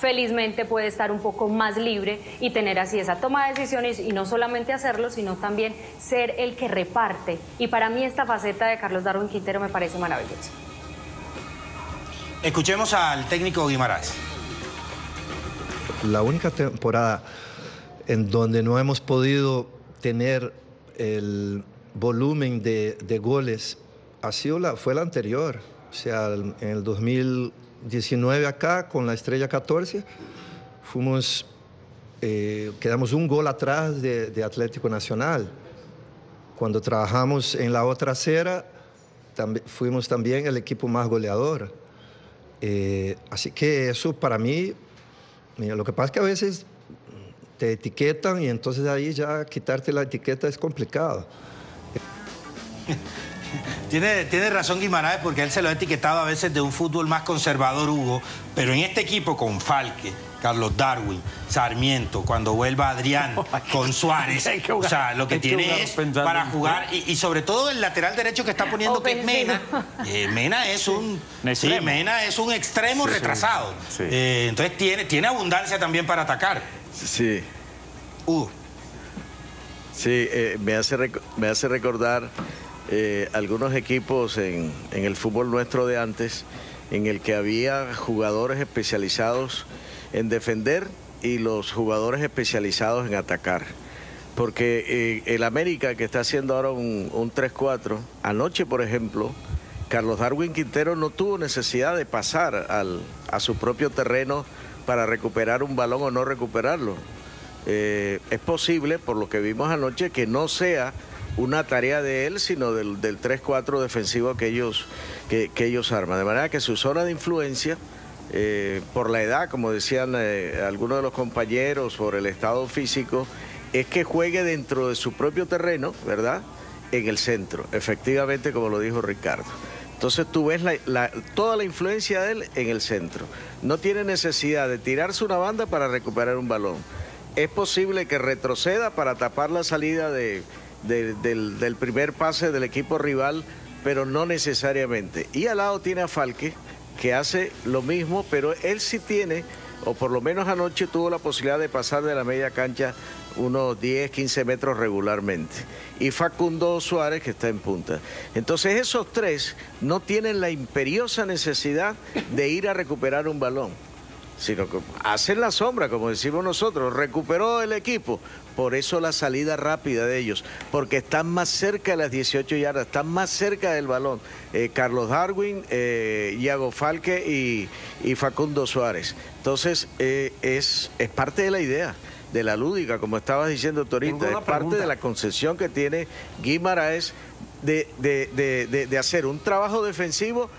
felizmente puede estar un poco más libre y tener así esa toma de decisiones y no solamente hacerlo, sino también ser el que reparte. Y para mí esta faceta de Carlos Darwin Quintero me parece maravillosa. Escuchemos al técnico Guimaraes. La única temporada en donde no hemos podido tener el volumen de, de goles ha sido la, fue la anterior, o sea, en el dos mil diecinueve acá con la Estrella catorce fuimos, eh, quedamos un gol atrás de, de Atlético Nacional. Cuando trabajamos en la otra acera también, fuimos también el equipo más goleador, eh, así que eso para mí, mira, lo que pasa es que a veces te etiquetan y entonces ahí ya quitarte la etiqueta es complicado. Tiene, tiene razón Guimaraes, porque él se lo ha etiquetado a veces de un fútbol más conservador, Hugo, pero en este equipo con Falque, Carlos Darwin, Sarmiento, cuando vuelva Adrián, no, con Suárez, que, o sea, lo que tiene que es para jugar, y, y sobre todo el lateral derecho que está poniendo, oh, que es Mena. Eh, Mena, es un, sí, Mena es un extremo sí, retrasado, sí. Eh, entonces tiene, tiene abundancia también para atacar. Sí. Hugo. Sí, eh, me, hace rec me hace recordar... Eh, algunos equipos en, en el fútbol nuestro de antes, en el que había jugadores especializados en defender y los jugadores especializados en atacar. Porque eh, el América, que está haciendo ahora un, un tres cuatro, anoche, por ejemplo, Carlos Darwin Quintero no tuvo necesidad de pasar al, a su propio terreno para recuperar un balón o no recuperarlo. Eh, es posible, por lo que vimos anoche, que no sea una tarea de él, sino del, del tres cuatro defensivo que ellos, que, que ellos arman. De manera que su zona de influencia, eh, por la edad, como decían eh, algunos de los compañeros, por el estado físico, es que juegue dentro de su propio terreno, ¿verdad?, en el centro, efectivamente, como lo dijo Ricardo. Entonces tú ves la, la, toda la influencia de él en el centro. No tiene necesidad de tirarse una banda para recuperar un balón. Es posible que retroceda para tapar la salida de... De, del, del primer pase del equipo rival, pero no necesariamente. Y al lado tiene a Falque, que hace lo mismo, pero él sí tiene, o por lo menos anoche tuvo la posibilidad de pasar de la media cancha unos diez, quince metros regularmente. Y Facundo Suárez, que está en punta. Entonces esos tres no tienen la imperiosa necesidad de ir a recuperar un balón, sino que hacen la sombra, como decimos nosotros, recuperó el equipo. Por eso la salida rápida de ellos, porque están más cerca de las dieciocho yardas, están más cerca del balón. Eh, Carlos Darwin, eh, Iago Falque y, y Facundo Suárez. Entonces, eh, es, es parte de la idea, de la lúdica, como estabas diciendo Torito, es parte de la concesión que tiene Guimaraes de, de, de, de, de hacer un trabajo defensivo,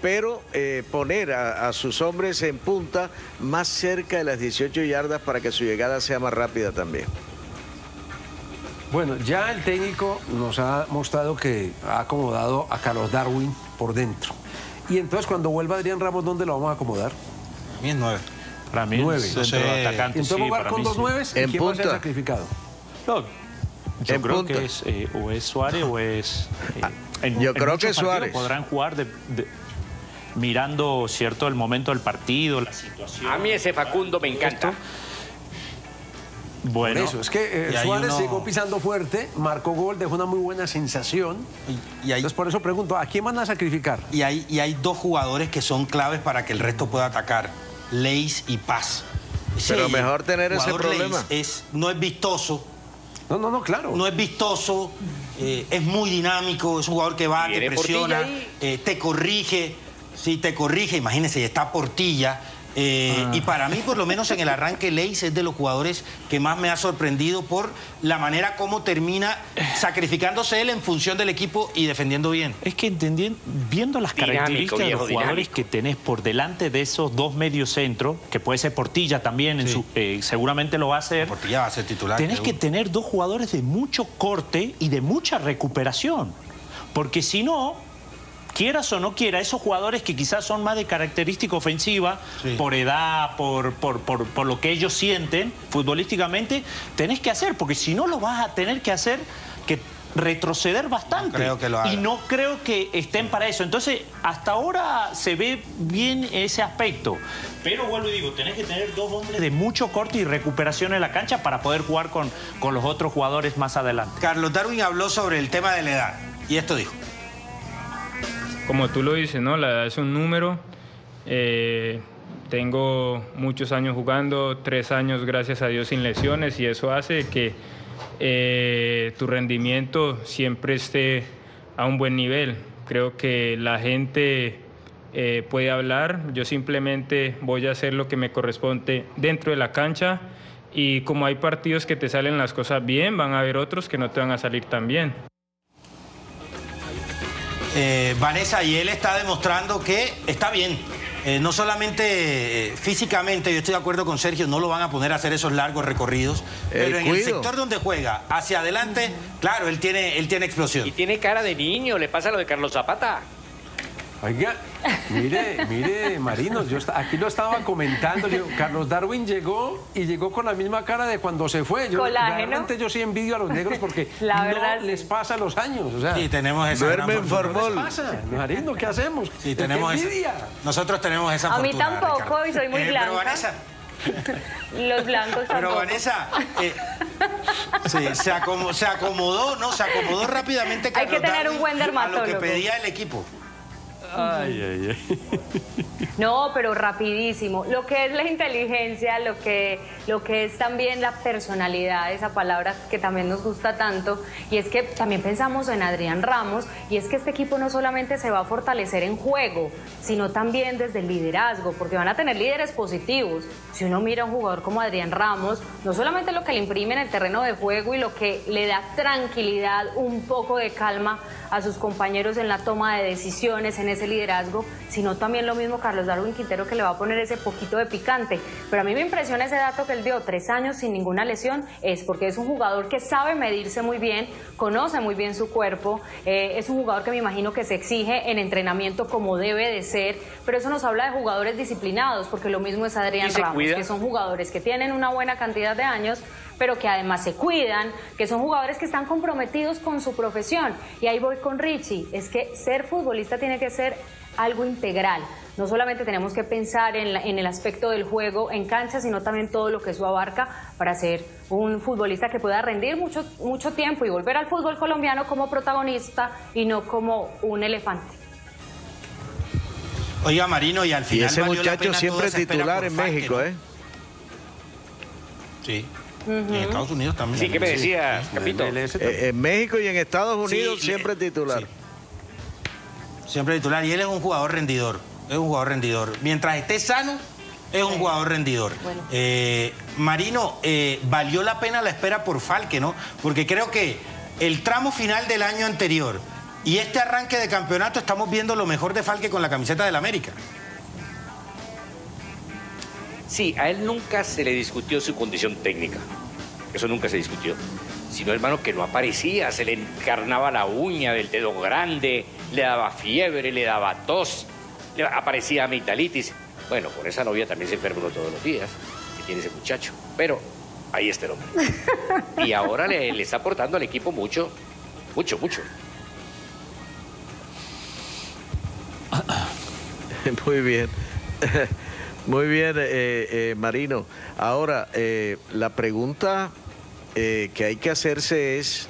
pero eh, poner a, a sus hombres en punta más cerca de las dieciocho yardas para que su llegada sea más rápida también. Bueno, ya el técnico nos ha mostrado que ha acomodado a Carlos Darwin por dentro. Y entonces cuando vuelva Adrián Ramos, ¿dónde lo vamos a acomodar? Para mí es nueve. Para mí nueve. Entonces, entonces sí, jugar con dos nueves, sí. ¿Y quién va a ser sacrificado? No, yo en creo punta. que es eh, o es Suárez o es... Eh, en, yo en creo que Suárez. Podrán jugar de, de, mirando, ¿cierto?, el momento del partido, la situación. A mí ese Facundo me encanta. Esto. Bueno, por eso, es que eh, Suárez uno... llegó pisando fuerte, marcó gol, dejó una muy buena sensación. Y, y hay... Entonces, por eso pregunto, ¿a quién van a sacrificar? Y hay, y hay dos jugadores que son claves para que el resto pueda atacar, Leis y Paz. Sí, pero mejor tener ese problema. Es, no es vistoso. No, no, no, claro. No es vistoso, eh, es muy dinámico, es un jugador que va, te presiona, eh, te corrige. Sí, te corrige, imagínese, está Portilla... Eh, ah. Y para mí, por lo menos en el arranque, Leis es de los jugadores que más me ha sorprendido por la manera como termina sacrificándose él en función del equipo y defendiendo bien. Es que entendiendo, viendo las dinámico, características viejo, de los jugadores dinámico. que tenés por delante de esos dos mediocentros, que puede ser Portilla también, sí. en su, eh, seguramente lo va a hacer. Portilla va a ser titular. Tenés que tener dos jugadores de mucho corte y de mucha recuperación, porque si no... Quieras o no quiera, esos jugadores que quizás son más de característica ofensiva, sí. por edad, por, por, por, por lo que ellos sienten futbolísticamente, tenés que hacer, porque si no lo vas a tener que hacer, que retroceder bastante. No creo que lo haga. Y no creo que estén para eso. Entonces, hasta ahora se ve bien ese aspecto. Pero vuelvo y digo, tenés que tener dos hombres de mucho corte y recuperación en la cancha para poder jugar con, con los otros jugadores más adelante. Carlos Darwin habló sobre el tema de la edad, y esto dijo. Como tú lo dices, ¿no? La edad es un número. Eh, tengo muchos años jugando, tres años, gracias a Dios, sin lesiones, y eso hace que eh, tu rendimiento siempre esté a un buen nivel. Creo que la gente eh, puede hablar. Yo simplemente voy a hacer lo que me corresponde dentro de la cancha, y como hay partidos que te salen las cosas bien, van a haber otros que no te van a salir tan bien. Eh, Vanessa, y él está demostrando que está bien, eh, no solamente eh, físicamente, yo estoy de acuerdo con Sergio, no lo van a poner a hacer esos largos recorridos, el pero en cuido. el sector donde juega, hacia adelante, claro, él tiene, él tiene explosión. Y tiene cara de niño, le pasa lo de Carlos Zapata. Oiga, mire, mire, Marinos, yo aquí lo estaba comentando, yo, Carlos Darwin llegó y llegó con la misma cara de cuando se fue. Yo, realmente yo sí envidio a los negros porque la verdad, no sí. les pasa los años. O sea, sí, tenemos esa duerme gran fortuna. No les pasa, Marinos, ¿qué hacemos? Sí, tenemos ¿Qué envidia? Esa, nosotros tenemos esa fortuna. A mí tampoco, Ricardo. Y soy muy eh, blanca. Pero Vanessa, los blancos tampoco. Pero Vanessa, eh, sí, se, acomodó, se acomodó, ¿no? Se acomodó rápidamente Carlos Darwin. Hay que tener un buen dermatólogo. A lo que pedía el equipo. Ay, ay, ay. No, pero rapidísimo. Lo que es la inteligencia, lo que, lo que es también la personalidad, esa palabra que también nos gusta tanto, y es que también pensamos en Adrián Ramos, y es que este equipo no solamente se va a fortalecer en juego, sino también desde el liderazgo, porque van a tener líderes positivos. Si uno mira a un jugador como Adrián Ramos, no solamente lo que le imprime en el terreno de juego y lo que le da tranquilidad, un poco de calma a sus compañeros en la toma de decisiones, en ese liderazgo, sino también lo mismo Carlos Darwin Quintero, que le va a poner ese poquito de picante. Pero a mí me impresiona ese dato que él dio, tres años sin ninguna lesión, es porque es un jugador que sabe medirse muy bien, conoce muy bien su cuerpo, eh, es un jugador que me imagino que se exige en entrenamiento como debe de ser, pero eso nos habla de jugadores disciplinados, porque lo mismo es Adrián Ramos, cuida. que son jugadores que tienen una buena cantidad de años, pero que además se cuidan, que son jugadores que están comprometidos con su profesión. Y ahí voy con Richie, es que ser futbolista tiene que ser algo integral. No solamente tenemos que pensar en, la, en el aspecto del juego en cancha, sino también todo lo que eso abarca para ser un futbolista que pueda rendir mucho, mucho tiempo y volver al fútbol colombiano como protagonista y no como un elefante. Oiga, Marino, y al final y ese valió muchacho la pena siempre titular en Falque, México, ¿no? ¿eh? Sí. Uh-huh. En Estados Unidos también. Sí, ¿qué me decía, sí, Capito? En, en México y en Estados Unidos sí, siempre titular. Sí. Siempre titular. Y él es un jugador rendidor. Es un jugador rendidor. Mientras esté sano, es un jugador rendidor. Bueno. Eh, Marino, eh, valió la pena la espera por Falque, ¿no? Porque creo que el tramo final del año anterior y este arranque de campeonato estamos viendo lo mejor de Falque con la camiseta del América. Sí, a él nunca se le discutió su condición técnica. Eso nunca se discutió. Sino, hermano, que no aparecía, se le encarnaba la uña del dedo grande, le daba fiebre, le daba tos, le aparecía amigdalitis. Bueno, con esa novia también se enferma uno todos los días, que tiene ese muchacho. Pero ahí está el hombre. Y ahora le, le está aportando al equipo mucho, mucho, mucho. Muy bien. Muy bien, eh, eh, Marino. Ahora, eh, la pregunta eh, que hay que hacerse es,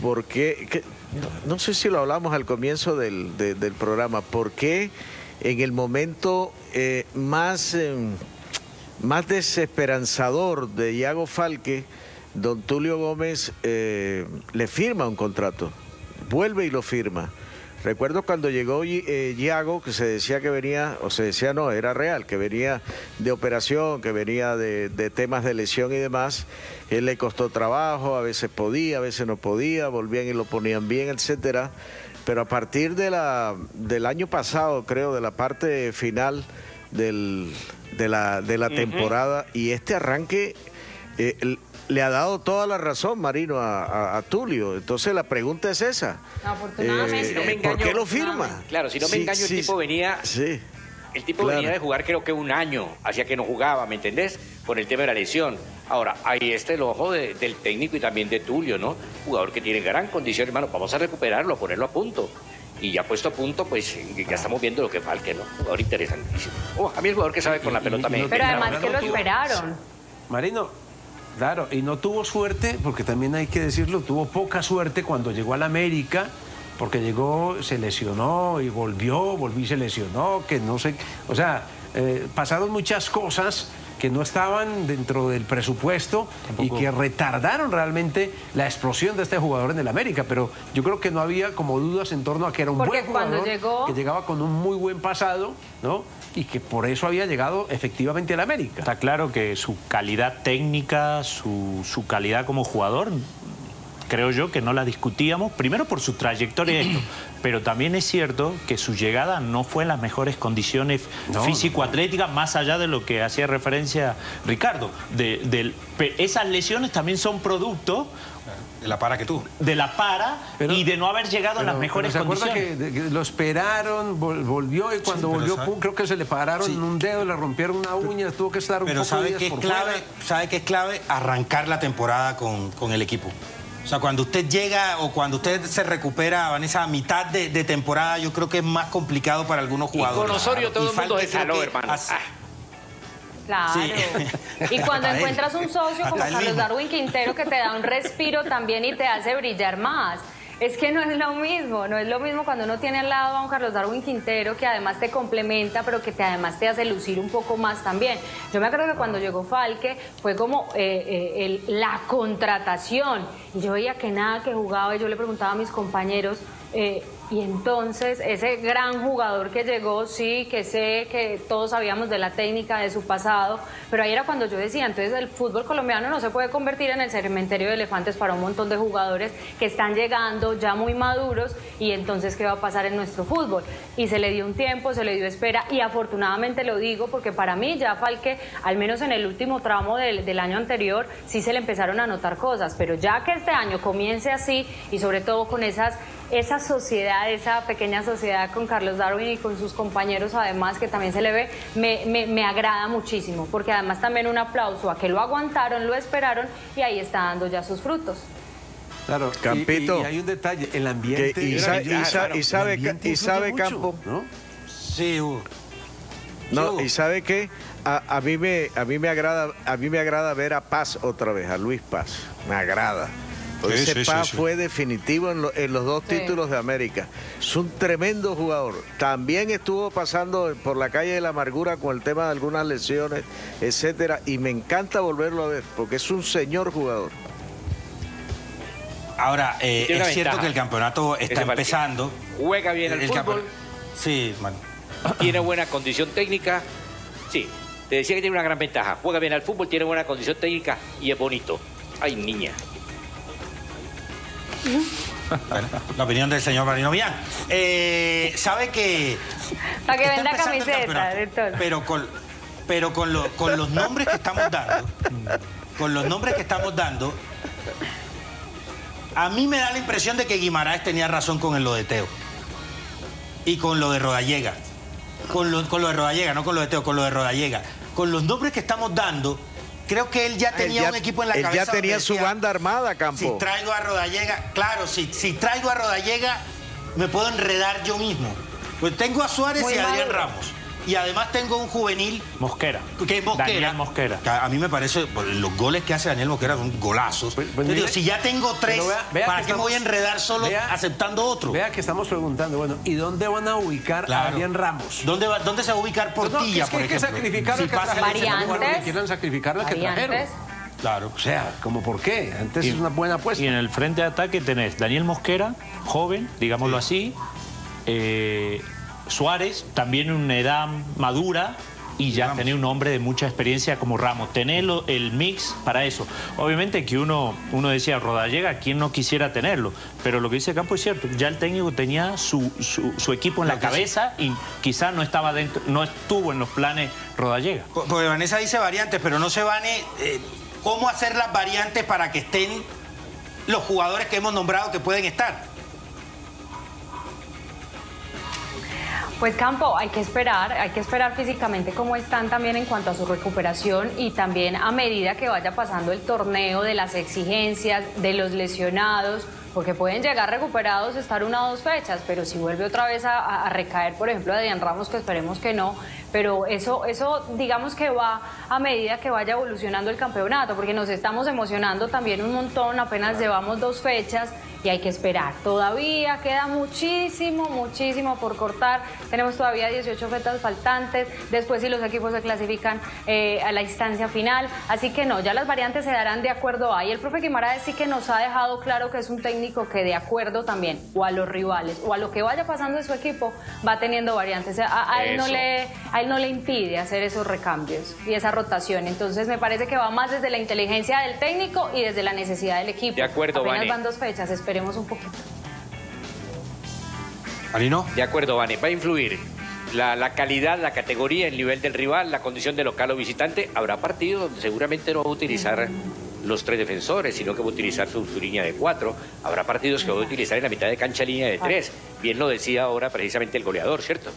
¿por qué? Que, no, no sé si lo hablamos al comienzo del, de, del programa, ¿por qué en el momento eh, más, eh, más desesperanzador de Iago Falque, don Tulio Gómez eh, le firma un contrato, vuelve y lo firma? Recuerdo cuando llegó eh, Iago, que se decía que venía, o se decía no, era real, que venía de operación, que venía de, de temas de lesión y demás. Él le costó trabajo, a veces podía, a veces no podía, volvían y lo ponían bien, etcétera. Pero a partir de la, del año pasado, creo, de la parte final del, de la, de la uh-huh. temporada, y este arranque... Eh, el, le ha dado toda la razón, Marino, a, a, a Tulio. Entonces la pregunta es esa. Afortunadamente. Eh, si no me engaño, ¿por qué lo firma? Claro, si no me sí, engaño, sí, el tipo venía... Sí, el tipo claro. venía de jugar creo que un año, hacía que no jugaba, ¿me entendés? Por el tema de la lesión. Ahora, ahí está el ojo de, del técnico y también de Tulio, ¿no? Jugador que tiene gran condición, hermano. Vamos a recuperarlo, a ponerlo a punto. Y ya puesto a punto, pues ya estamos viendo lo que Falque, ¿no? Jugador interesantísimo. Oh, a mí el jugador que sabe con la pelota me... Pero además que lo esperaron. Marino... Claro, y no tuvo suerte, porque también hay que decirlo, tuvo poca suerte cuando llegó al América, porque llegó, se lesionó y volvió, volvió y se lesionó, que no sé, o sea, eh, pasaron muchas cosas que no estaban dentro del presupuesto tampoco. Y que retardaron realmente la explosión de este jugador en el América, pero yo creo que no había como dudas en torno a que era un porque buen jugador, llegó... que llegaba con un muy buen pasado, ¿no? Y que por eso había llegado efectivamente al América. Está claro que su calidad técnica, su, su calidad como jugador, creo yo que no la discutíamos, primero por su trayectoria y esto, pero también es cierto que su llegada no fue en las mejores condiciones no, físico-atléticas, no. más allá de lo que hacía referencia Ricardo. De, de, esas lesiones también son producto... De la para que tú. De la para pero, y de no haber llegado pero, a las mejores condiciones. ¿Se acuerda que, que lo esperaron, vol, volvió y cuando sí, volvió, sabe, creo que se le pararon sí. un dedo, le rompieron una uña, pero, tuvo que estar un pero poco sabe días que es por clave, fuera. ¿Sabe que es clave? Arrancar la temporada con, con el equipo. O sea, cuando usted llega o cuando usted se recupera, Vanessa, a mitad de, de temporada, yo creo que es más complicado para algunos jugadores. Y con Osorio claro. todo el mundo desaló, hermano. Así, claro. Sí. Y cuando hasta encuentras él. un socio hasta como Carlos Darwin Quintero que te da un respiro también y te hace brillar más. Es que no es lo mismo, no es lo mismo cuando uno tiene al lado a un Carlos Darwin Quintero que además te complementa, pero que te, además te hace lucir un poco más también. Yo me acuerdo que cuando llegó Falque fue como eh, eh, el, la contratación. Y yo veía que nada, que jugaba, y yo le preguntaba a mis compañeros... Eh, Y entonces ese gran jugador que llegó, sí, que sé que todos sabíamos de la técnica, de su pasado, pero ahí era cuando yo decía, entonces el fútbol colombiano no se puede convertir en el cementerio de elefantes para un montón de jugadores que están llegando ya muy maduros y entonces ¿qué va a pasar en nuestro fútbol? Y se le dio un tiempo, se le dio espera y afortunadamente lo digo porque para mí ya Falque, al menos en el último tramo del, del año anterior, sí se le empezaron a notar cosas, pero ya que este año comience así y sobre todo con esas... esa sociedad, esa pequeña sociedad con Carlos Darwin y con sus compañeros además que también se le ve, me, me, me agrada muchísimo, porque además también un aplauso a que lo aguantaron, lo esperaron y ahí está dando ya sus frutos. Claro, Campito, y, y, y hay un detalle, el ambiente... Que, y, sa y, sa claro, y sabe, el ambiente y sabe mucho, Campo... ¿no? Sí, Hugo. No, y sabe que a, a, mí me, a, mí me agrada, a mí me agrada ver a Paz otra vez, a Luis Paz, me agrada. Sí, ese sí, Paz sí, sí. fue definitivo en, lo, en los dos sí. títulos de América. Es un tremendo jugador. También estuvo pasando por la calle de la amargura con el tema de algunas lesiones, etcétera. Y me encanta volverlo a ver, porque es un señor jugador. Ahora, eh, es ventaja. cierto que el campeonato está empezando. Juega bien el, el fútbol. Sí, man. Tiene buena condición técnica. Sí, te decía que tiene una gran ventaja. Juega bien al fútbol, tiene buena condición técnica y es bonito. Ay, niña. Bueno, la opinión del señor Marino Millán. Eh, sabe que para que venda camiseta, pero con pero con, lo, con los nombres que estamos dando, con los nombres que estamos dando, a mí me da la impresión de que Guimaraes tenía razón con lo de Teo y con lo de Rodallega, con lo, con lo de Rodallega, no con lo de Teo, con lo de Rodallega, con los nombres que estamos dando. Creo que él ya tenía él ya, un equipo en la él cabeza. Él ya tenía decía, su banda armada, Campo. Si traigo a Rodallega, claro, si, si traigo a Rodallega, me puedo enredar yo mismo. Pues tengo a Suárez Muy y a Adrián Ramos. Y además tengo un juvenil... Mosquera. Que es Mosquera. Daniel Mosquera. A mí me parece, los goles que hace Daniel Mosquera son golazos. Pues, pues, digo, si ya tengo tres, vea, vea ¿para qué estamos, me voy a enredar solo vea, aceptando otro? Vea que estamos preguntando, bueno, ¿y dónde van a ubicar claro. a Adrián Ramos? ¿Dónde, va, ¿Dónde se va a ubicar Portilla, por ejemplo? No, es que hay que sacrificar si al que trajeron. Si quieren sacrificar al que trajeron. Claro. O sea, ¿como por qué? Antes y, es una buena apuesta. Y en el frente de ataque tenés Daniel Mosquera, joven, digámoslo sí. así... Eh, Suárez, también en una edad madura y ya tenía un hombre de mucha experiencia como Ramos. Tener el mix para eso. Obviamente que uno, uno decía, Rodallega, ¿quién no quisiera tenerlo? Pero lo que dice Campo es cierto. Ya el técnico tenía su, su, su equipo en la, la cabeza sí. y quizás no estaba dentro, no estuvo en los planes Rodallega. Porque Vanessa dice variantes, pero no se van eh, cómo hacer las variantes para que estén los jugadores que hemos nombrado que pueden estar. Pues Campo, hay que esperar, hay que esperar físicamente cómo están también en cuanto a su recuperación y también a medida que vaya pasando el torneo, de las exigencias, de los lesionados, porque pueden llegar recuperados, estar una o dos fechas, pero si vuelve otra vez a, a recaer, por ejemplo, Adrián Ramos, que esperemos que no, pero eso, eso digamos que va a medida que vaya evolucionando el campeonato, porque nos estamos emocionando también un montón, apenas llevamos dos fechas y hay que esperar. Todavía queda muchísimo, muchísimo por cortar, tenemos todavía dieciocho fechas faltantes, después si los equipos se clasifican eh, a la instancia final, así que no, ya las variantes se darán de acuerdo a, y el profe Guimaraes sí que nos ha dejado claro que es un técnico que de acuerdo también o a los rivales o a lo que vaya pasando de su equipo va teniendo variantes, a, a, él no le, a él no le impide hacer esos recambios y esa rotación, entonces me parece que va más desde la inteligencia del técnico y desde la necesidad del equipo. De acuerdo, apenas Vane. Van dos fechas, esperemos un poquito. ¿Alino? De acuerdo, Vane, va a influir la, la calidad, la categoría, el nivel del rival, la condición de local o visitante. Habrá partidos donde seguramente no va a utilizar los tres defensores, sino que va a utilizar su, su línea de cuatro. Habrá partidos que va a utilizar en la mitad de cancha línea de tres. Bien lo decía ahora precisamente el goleador, ¿cierto?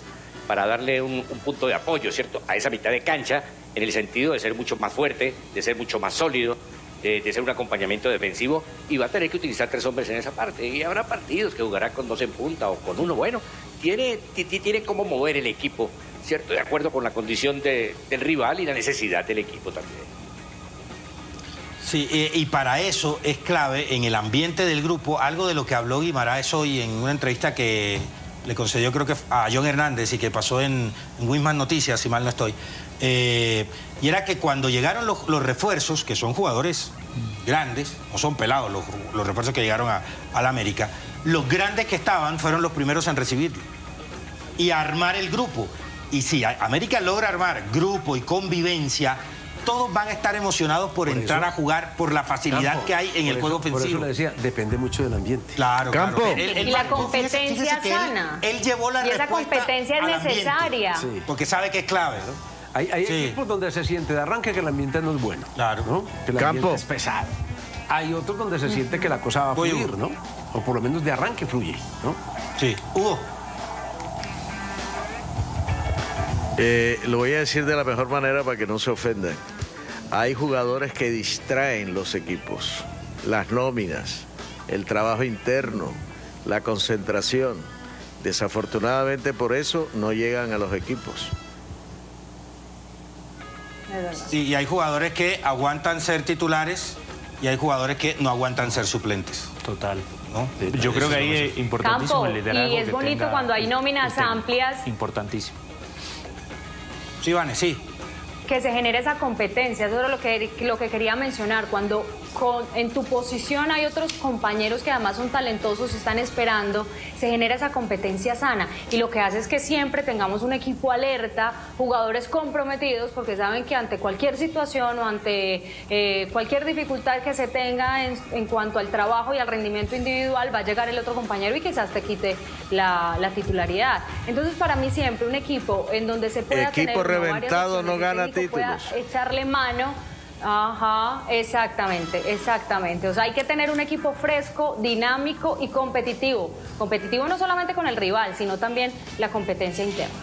Para darle un, un punto de apoyo, ¿cierto? A esa mitad de cancha, en el sentido de ser mucho más fuerte, de ser mucho más sólido, de, de ser un acompañamiento defensivo, y va a tener que utilizar tres hombres en esa parte. Y habrá partidos que jugará con dos en punta o con uno. Bueno, tiene, tiene cómo mover el equipo, ¿cierto? De acuerdo con la condición de, del rival y la necesidad del equipo también. Sí, y para eso es clave en el ambiente del grupo, algo de lo que habló Guimaraes hoy en una entrevista que le concedió creo que a John Hernández y que pasó en, en Wismán Noticias, si mal no estoy, eh, y era que cuando llegaron los, los refuerzos, que son jugadores grandes, no son pelados los, los refuerzos que llegaron a, a la América, los grandes que estaban fueron los primeros en recibirlo y a armar el grupo. Y si América logra armar grupo y convivencia, todos van a estar emocionados por, por entrar eso, a jugar, por la facilidad Campo, que hay en el juego eso, ofensivo. Por eso le decía, depende mucho del ambiente. Claro, Campo. Claro. Él, él, y la competencia sana. Él, él llevó la y respuesta. Y esa competencia es necesaria. Sí. Porque sabe que es clave, ¿no? Hay, hay sí. equipos donde se siente de arranque que el ambiente no es bueno. Claro. ¿No? Que el Campo. ambiente es pesado. Hay otros donde se siente que la cosa va a Voy fluir, ¿no? O por lo menos de arranque fluye, ¿no? Sí. Hugo. Eh, lo voy a decir de la mejor manera para que no se ofendan. Hay jugadores que distraen los equipos, las nóminas, el trabajo interno, la concentración. Desafortunadamente por eso no llegan a los equipos. Sí, y hay jugadores que aguantan ser titulares y hay jugadores que no aguantan ser suplentes. Total. ¿No? Sí, yo creo que ahí es importantísimo Campo, el liderazgo. Y es bonito cuando hay nóminas usted, amplias. Importantísimo. Sí, Vane, sí. Que se genere esa competencia, eso era lo que, lo que quería mencionar, cuando con, en tu posición hay otros compañeros que además son talentosos, están esperando, se genera esa competencia sana y lo que hace es que siempre tengamos un equipo alerta, jugadores comprometidos porque saben que ante cualquier situación o ante eh, cualquier dificultad que se tenga en, en cuanto al trabajo y al rendimiento individual va a llegar el otro compañero y quizás te quite la, la titularidad. Entonces para mí siempre un equipo en donde se pueda tener... Equipo reventado no gana títulos. Echarle mano. Ajá, exactamente, exactamente. O sea, hay que tener un equipo fresco, dinámico y competitivo. Competitivo no solamente con el rival, sino también la competencia interna.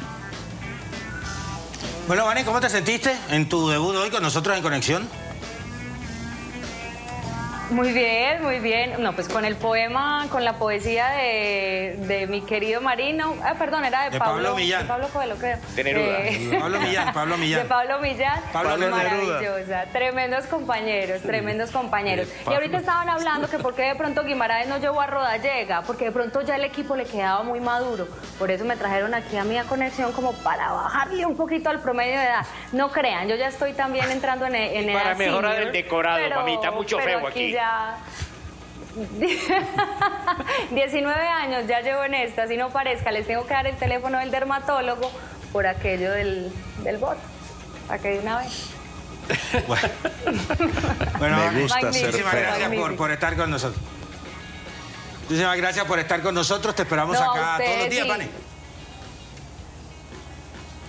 Bueno, Vane, ¿cómo te sentiste en tu debut hoy con nosotros en Conexión? Muy bien, muy bien. No, pues con el poema, con la poesía de, de mi querido Marino. Ah, perdón, era de, de Pablo, Pablo Millán. De Pablo Coelho, creo. De Neruda. Eh, Pablo Millán, Pablo Millán. De Pablo Millán. Pablo maravillosa. Tremendos compañeros, tremendos compañeros. Y ahorita estaban hablando que por qué de pronto Guimaraes no llevó a Rodallega, porque de pronto ya el equipo le quedaba muy maduro. Por eso me trajeron aquí a mi Conexión como para bajarle un poquito al promedio de edad. No crean, yo ya estoy también entrando en, en edad. Para mejorar senior, el decorado, pero, mamita, mucho feo aquí. Ya. diecinueve años ya llevo en esta, si no parezca, les tengo que dar el teléfono del dermatólogo por aquello del, del voto, para que de una vez. Bueno, bueno, me gusta magnífico, ser fea. Gracias por, por estar con nosotros. Muchísimas gracias por estar con nosotros, te esperamos no, acá todos los días, sí. Vane.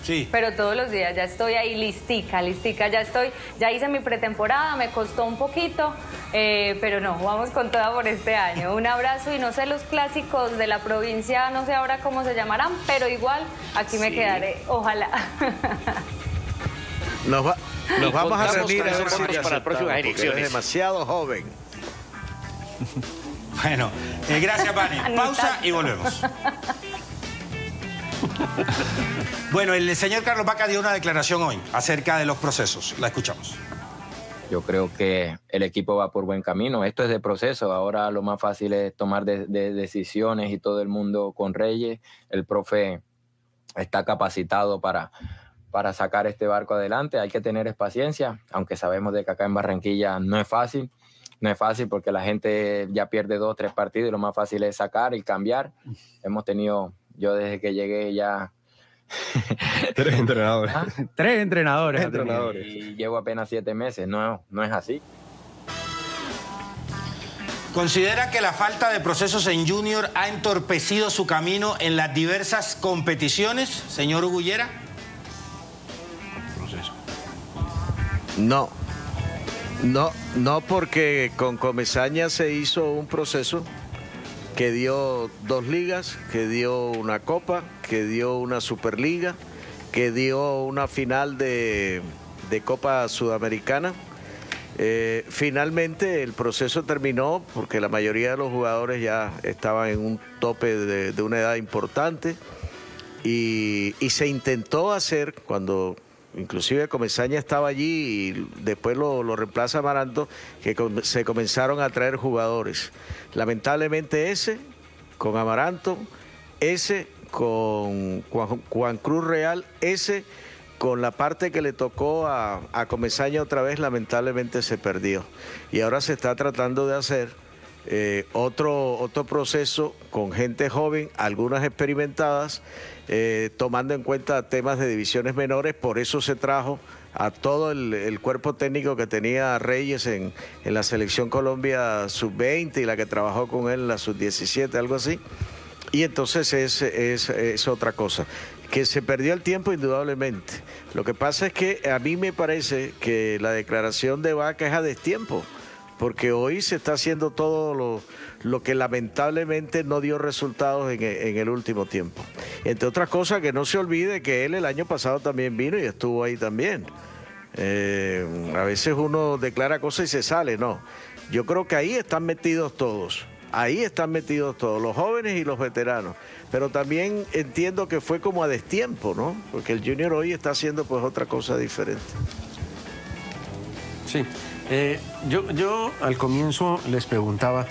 Sí. Pero todos los días ya estoy ahí listica, listica, ya estoy, ya hice mi pretemporada, me costó un poquito, eh, pero no, vamos con toda por este año. Un abrazo y no sé los clásicos de la provincia, no sé ahora cómo se llamarán, pero igual aquí me sí. quedaré, ojalá. Nos, va, nos vamos a reunir si para la próxima dirección. Es demasiado joven. Bueno, eh, gracias, Vane. Pausa y volvemos. Bueno, el señor Carlos Bacca dio una declaración hoy acerca de los procesos. La escuchamos. Yo creo que el equipo va por buen camino. Esto es de proceso. Ahora lo más fácil es tomar de, de decisiones y todo el mundo con Reyes. El profe está capacitado para, para sacar este barco adelante. Hay que tener paciencia, aunque sabemos de que acá en Barranquilla no es fácil. No es fácil porque la gente ya pierde dos, tres partidos y lo más fácil es sacar y cambiar. Hemos tenido... Yo desde que llegué ya... Tres entrenadores. ¿Ah? Tres entrenadores. Tres entrenadores. Y llevo apenas siete meses. No, no es así. ¿Considera que la falta de procesos en Junior ha entorpecido su camino en las diversas competiciones, señor Ugullera? No. No, no, porque con Comesaña se hizo un proceso... que dio dos ligas, que dio una copa, que dio una superliga, que dio una final de, de Copa Sudamericana. Eh, finalmente el proceso terminó porque la mayoría de los jugadores ya estaban en un tope de, de una edad importante y, y se intentó hacer cuando... Inclusive Comesaña estaba allí y después lo, lo reemplaza Amaranto, que com se comenzaron a traer jugadores. Lamentablemente ese con Amaranto, ese con Juan, Juan Cruz Real, ese con la parte que le tocó a, a Comesaña otra vez, lamentablemente se perdió. Y ahora se está tratando de hacer eh, otro, otro proceso con gente joven, algunas experimentadas, Eh, tomando en cuenta temas de divisiones menores, por eso se trajo a todo el, el cuerpo técnico que tenía Reyes en, en la Selección Colombia sub veinte y la que trabajó con él en la sub diecisiete, algo así, y entonces es, es, es otra cosa. Que se perdió el tiempo indudablemente. Lo que pasa es que a mí me parece que la declaración de Bacca es a destiempo, porque hoy se está haciendo todo lo, lo que lamentablemente no dio resultados en, en el último tiempo. Entre otras cosas, que no se olvide que él el año pasado también vino y estuvo ahí también. Eh, a veces uno declara cosas y se sale, no. Yo creo que ahí están metidos todos, ahí están metidos todos, los jóvenes y los veteranos. Pero también entiendo que fue como a destiempo, ¿no? Porque el Junior hoy está haciendo pues otra cosa diferente. Sí. Eh, yo, yo al comienzo les preguntaba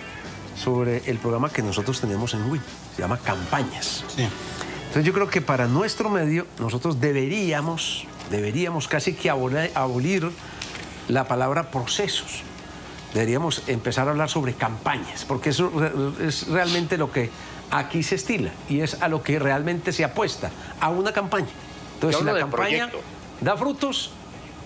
sobre el programa que nosotros tenemos en Win, se llama Campañas. Sí. Entonces yo creo que para nuestro medio nosotros deberíamos, deberíamos casi que abolir, abolir la palabra procesos. Deberíamos empezar a hablar sobre campañas, porque eso es realmente lo que aquí se estila y es a lo que realmente se apuesta, a una campaña. Entonces si la campaña da frutos,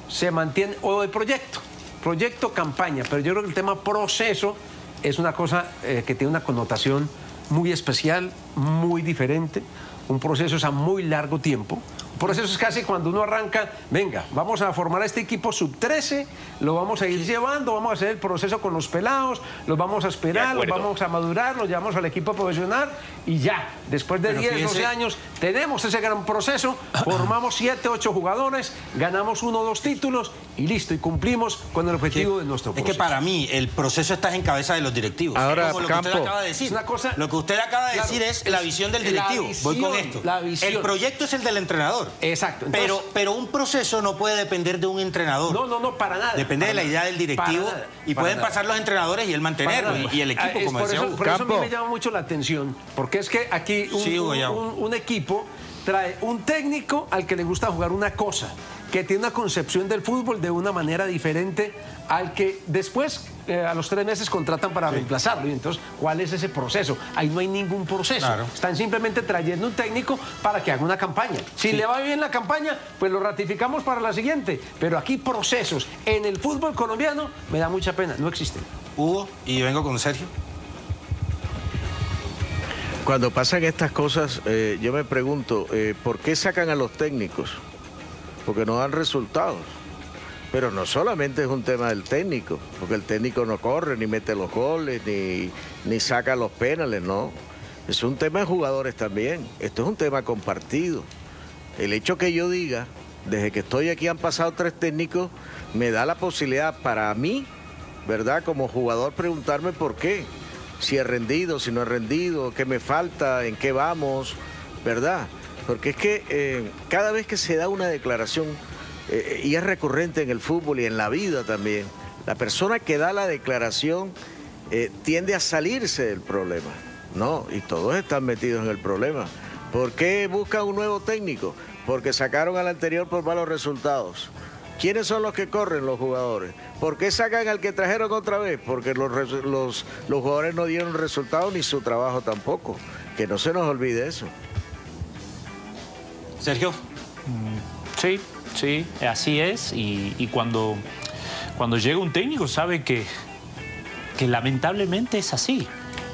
se mantiene, o de proyecto. Proyecto, campaña, pero yo creo que el tema proceso es una cosa eh, que tiene una connotación muy especial, muy diferente. Un proceso es a muy largo tiempo. Un proceso es casi cuando uno arranca, venga, vamos a formar a este equipo sub trece, lo vamos a ir llevando, vamos a hacer el proceso con los pelados, los vamos a esperar, los vamos a madurar, los llevamos al equipo profesional y ya, después de diez, doce años, tenemos ese gran proceso, formamos siete, ocho jugadores, ganamos uno o dos títulos y listo, y cumplimos con el objetivo de nuestro proceso. Es que para mí, el proceso está en cabeza de los directivos. Ahora, como lo que usted acaba de decir. Es una cosa, lo que usted acaba de claro, decir es la visión del directivo. Visión, voy con esto. La visión. El proyecto es el del entrenador. Exacto. Entonces, pero, pero un proceso no puede depender de un entrenador. No, no, no, para nada. Depende para de la nada, idea del directivo nada, y pueden nada. pasar los entrenadores y él mantenerlo y, y el equipo. Ah, como por, eso, por eso a mí me llama mucho la atención, porque es que aquí un, sí, un, un, un equipo trae un técnico al que le gusta jugar una cosa, que tiene una concepción del fútbol de una manera diferente al que después eh, a los tres meses contratan para sí. reemplazarlo. Y entonces, ¿cuál es ese proceso? Ahí no hay ningún proceso. Claro. Están simplemente trayendo un técnico para que haga una campaña. Si sí. le va bien la campaña, pues lo ratificamos para la siguiente. Pero aquí procesos en el fútbol colombiano, me da mucha pena, no existen. Hugo, y vengo con Sergio. Cuando pasan estas cosas, eh, yo me pregunto, eh, ¿por qué sacan a los técnicos? Porque no dan resultados. Pero no solamente es un tema del técnico, porque el técnico no corre, ni mete los goles, ni, ni saca los penales, no. Es un tema de jugadores también. Esto es un tema compartido. El hecho que yo diga, desde que estoy aquí han pasado tres técnicos, me da la posibilidad para mí, ¿verdad?, como jugador preguntarme por qué. Si he rendido, si no he rendido, qué me falta, en qué vamos, ¿verdad? Porque es que eh, cada vez que se da una declaración, eh, y es recurrente en el fútbol y en la vida también, la persona que da la declaración eh, tiende a salirse del problema, ¿no? Y todos están metidos en el problema. ¿Por qué buscan un nuevo técnico? Porque sacaron al anterior por malos resultados. ¿Quiénes son los que corren? Los jugadores. ¿Por qué sacan al que trajeron otra vez? Porque los, los, los jugadores no dieron resultados ni su trabajo tampoco. Que no se nos olvide eso. Sergio. Sí, sí, así es. Y, y cuando, cuando llega un técnico sabe que, que lamentablemente es así.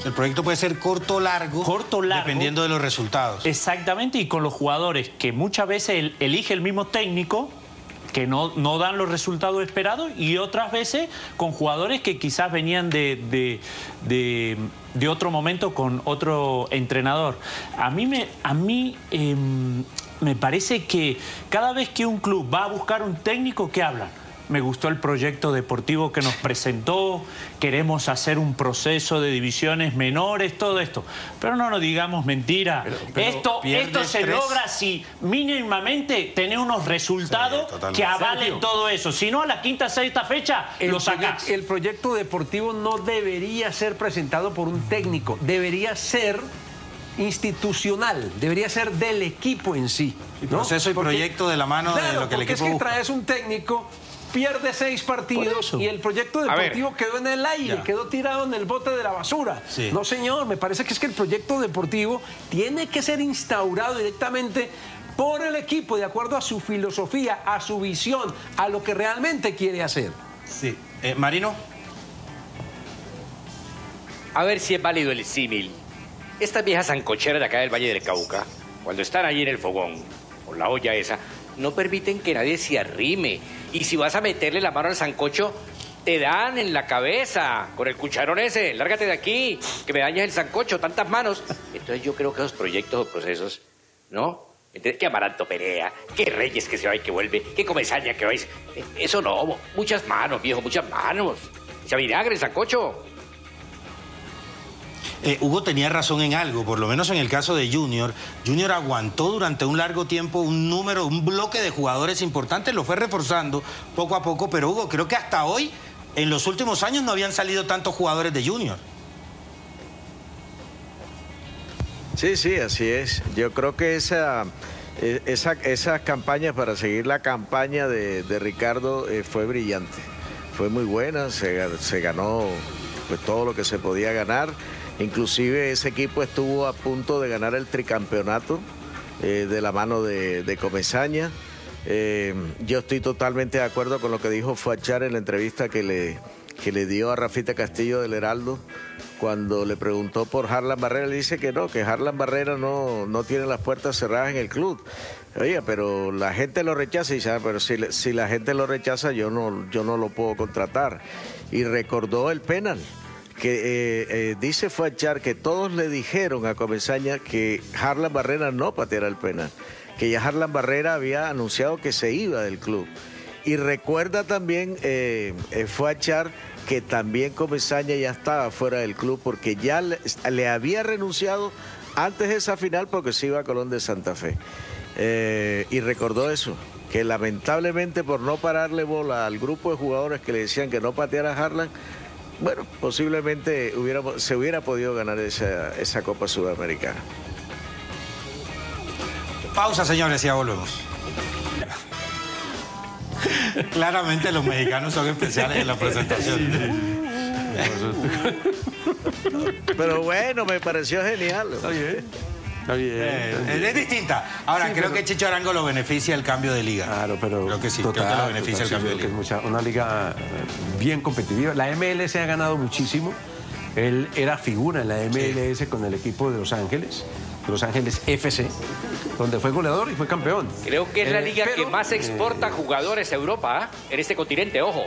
El proyecto puede ser corto o largo, corto, largo, dependiendo de los resultados. Exactamente, y con los jugadores que muchas veces el, elige el mismo técnico, que no, no dan los resultados esperados, y otras veces con jugadores que quizás venían de, de, de, de otro momento con otro entrenador. A mí, me, a mí eh, me parece que cada vez que un club va a buscar un técnico, ¿qué hablan? Me gustó el proyecto deportivo que nos presentó, queremos hacer un proceso de divisiones menores, todo esto. Pero no nos digamos mentira. Pero, pero esto, esto se logra si mínimamente tenés unos resultados sí, que avalen Sergio. Todo eso. Si no, a la quinta, sexta fecha el lo sacás. El proyecto deportivo no debería ser presentado por un técnico, debería ser institucional, debería ser del equipo en sí. ¿No? El proceso y porque, proyecto de la mano claro, de lo que el equipo busca. Es que busca. Traes un técnico, pierde seis partidos y el proyecto deportivo quedó en el aire, ya. quedó tirado en el bote de la basura. Sí. No, señor, me parece que es que el proyecto deportivo tiene que ser instaurado directamente por el equipo, de acuerdo a su filosofía, a su visión, a lo que realmente quiere hacer. Sí. Eh, Marino. A ver si es válido el símil. Estas viejas sancocheras de acá del Valle del Cauca, cuando están allí en el fogón, con la olla esa, no permiten que nadie se arrime. Y si vas a meterle la mano al sancocho, te dan en la cabeza con el cucharón ese. Lárgate de aquí, que me dañas el sancocho, tantas manos. Entonces yo creo que esos proyectos o procesos, ¿no? Entonces, que Amaranto Perea, que Reyes que se va y que vuelve, que Comesaña que va y... Eso no, muchas manos, viejo, muchas manos. Se vinagre el sancocho. Eh, Hugo tenía razón en algo, por lo menos en el caso de Junior. Junior aguantó durante un largo tiempo un número, un bloque de jugadores importantes, lo fue reforzando poco a poco, pero Hugo, creo que hasta hoy, en los últimos años, no habían salido tantos jugadores de Junior. Sí, sí, así es. Yo creo que esa, esa, esas campañas, para seguir la campaña de, de Ricardo, eh, fue brillante. Fue muy buena, se, se ganó pues, todo lo que se podía ganar. Inclusive ese equipo estuvo a punto de ganar el tricampeonato eh, de la mano de, de Comesaña. Eh, yo estoy totalmente de acuerdo con lo que dijo Fuachar en la entrevista que le, que le dio a Rafita Castillo del Heraldo. Cuando le preguntó por Harlan Barrera, le dice que no, que Harlan Barrera no, no tiene las puertas cerradas en el club. Oye, pero la gente lo rechaza y dice, ah, pero si, si la gente lo rechaza yo no, yo no lo puedo contratar. Y recordó el penal. Que eh, eh, dice Fuachar que todos le dijeron a Comesaña que Harlan Barrera no pateara el penal, que ya Harlan Barrera había anunciado que se iba del club. Y recuerda también eh, eh, Fuachar que también Comesaña ya estaba fuera del club porque ya le, le había renunciado antes de esa final porque se iba a Colón de Santa Fe. Eh, y recordó eso, que lamentablemente por no pararle bola al grupo de jugadores que le decían que no pateara a Harlan, bueno, posiblemente hubiera, se hubiera podido ganar esa, esa Copa Sudamericana. Pausa, señores, y ya volvemos. Claramente los mexicanos son especiales en la presentación. Sí, sí. Pero bueno, me pareció genial. Está bien. Está bien, está bien. Es distinta. Ahora, sí, creo pero... que Chicho Arango lo beneficia el cambio de liga. Claro, pero... Creo que sí, total, creo que lo beneficia total, el cambio de liga. Mucha, una liga bien competitiva. La M L S ha ganado muchísimo. Él era figura en la M L S sí. con el equipo de Los Ángeles, Los Ángeles F C, donde fue goleador y fue campeón. Creo que es eh, la liga pero, que más exporta eh, jugadores a Europa, ¿eh? En este continente, ojo.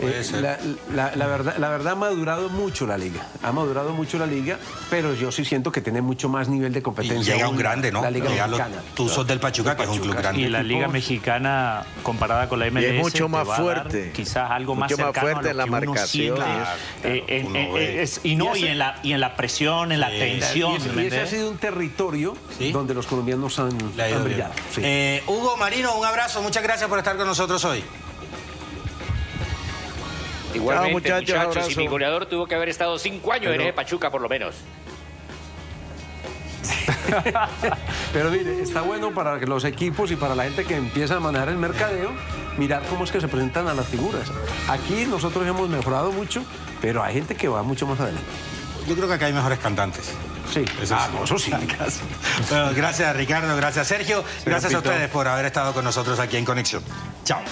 Eh, la, la, la, verdad, la verdad ha madurado mucho la liga, ha madurado mucho la liga, pero yo sí siento que tiene mucho más nivel de competencia. Y llega un grande, ¿no? La liga llega mexicana. Los Tuzos del Pachuca, que es un club grande. Y la liga mexicana, comparada con la M L S, es mucho más fuerte. Quizás algo más cercano más fuerte a lo que uno siente. Y en la presión, en la sí, tensión. Y, y ese ha sido un territorio ¿sí? donde los colombianos han, han brillado. Sí. Eh, Hugo Marino, un abrazo. Muchas gracias por estar con nosotros hoy. Igualmente, muchachos, muchachos, muchachos y mi goleador tuvo que haber estado cinco años pero... en el Pachuca, por lo menos. Pero mire, está bueno para los equipos y para la gente que empieza a manejar el mercadeo, mirar cómo es que se presentan a las figuras. Aquí nosotros hemos mejorado mucho, pero hay gente que va mucho más adelante. Yo creo que acá hay mejores cantantes. Sí, eso, ah, sí. No, eso sí. Bueno, gracias, Ricardo, gracias, Sergio. Gracias a ustedes por haber estado con nosotros aquí en Conexión. Chao.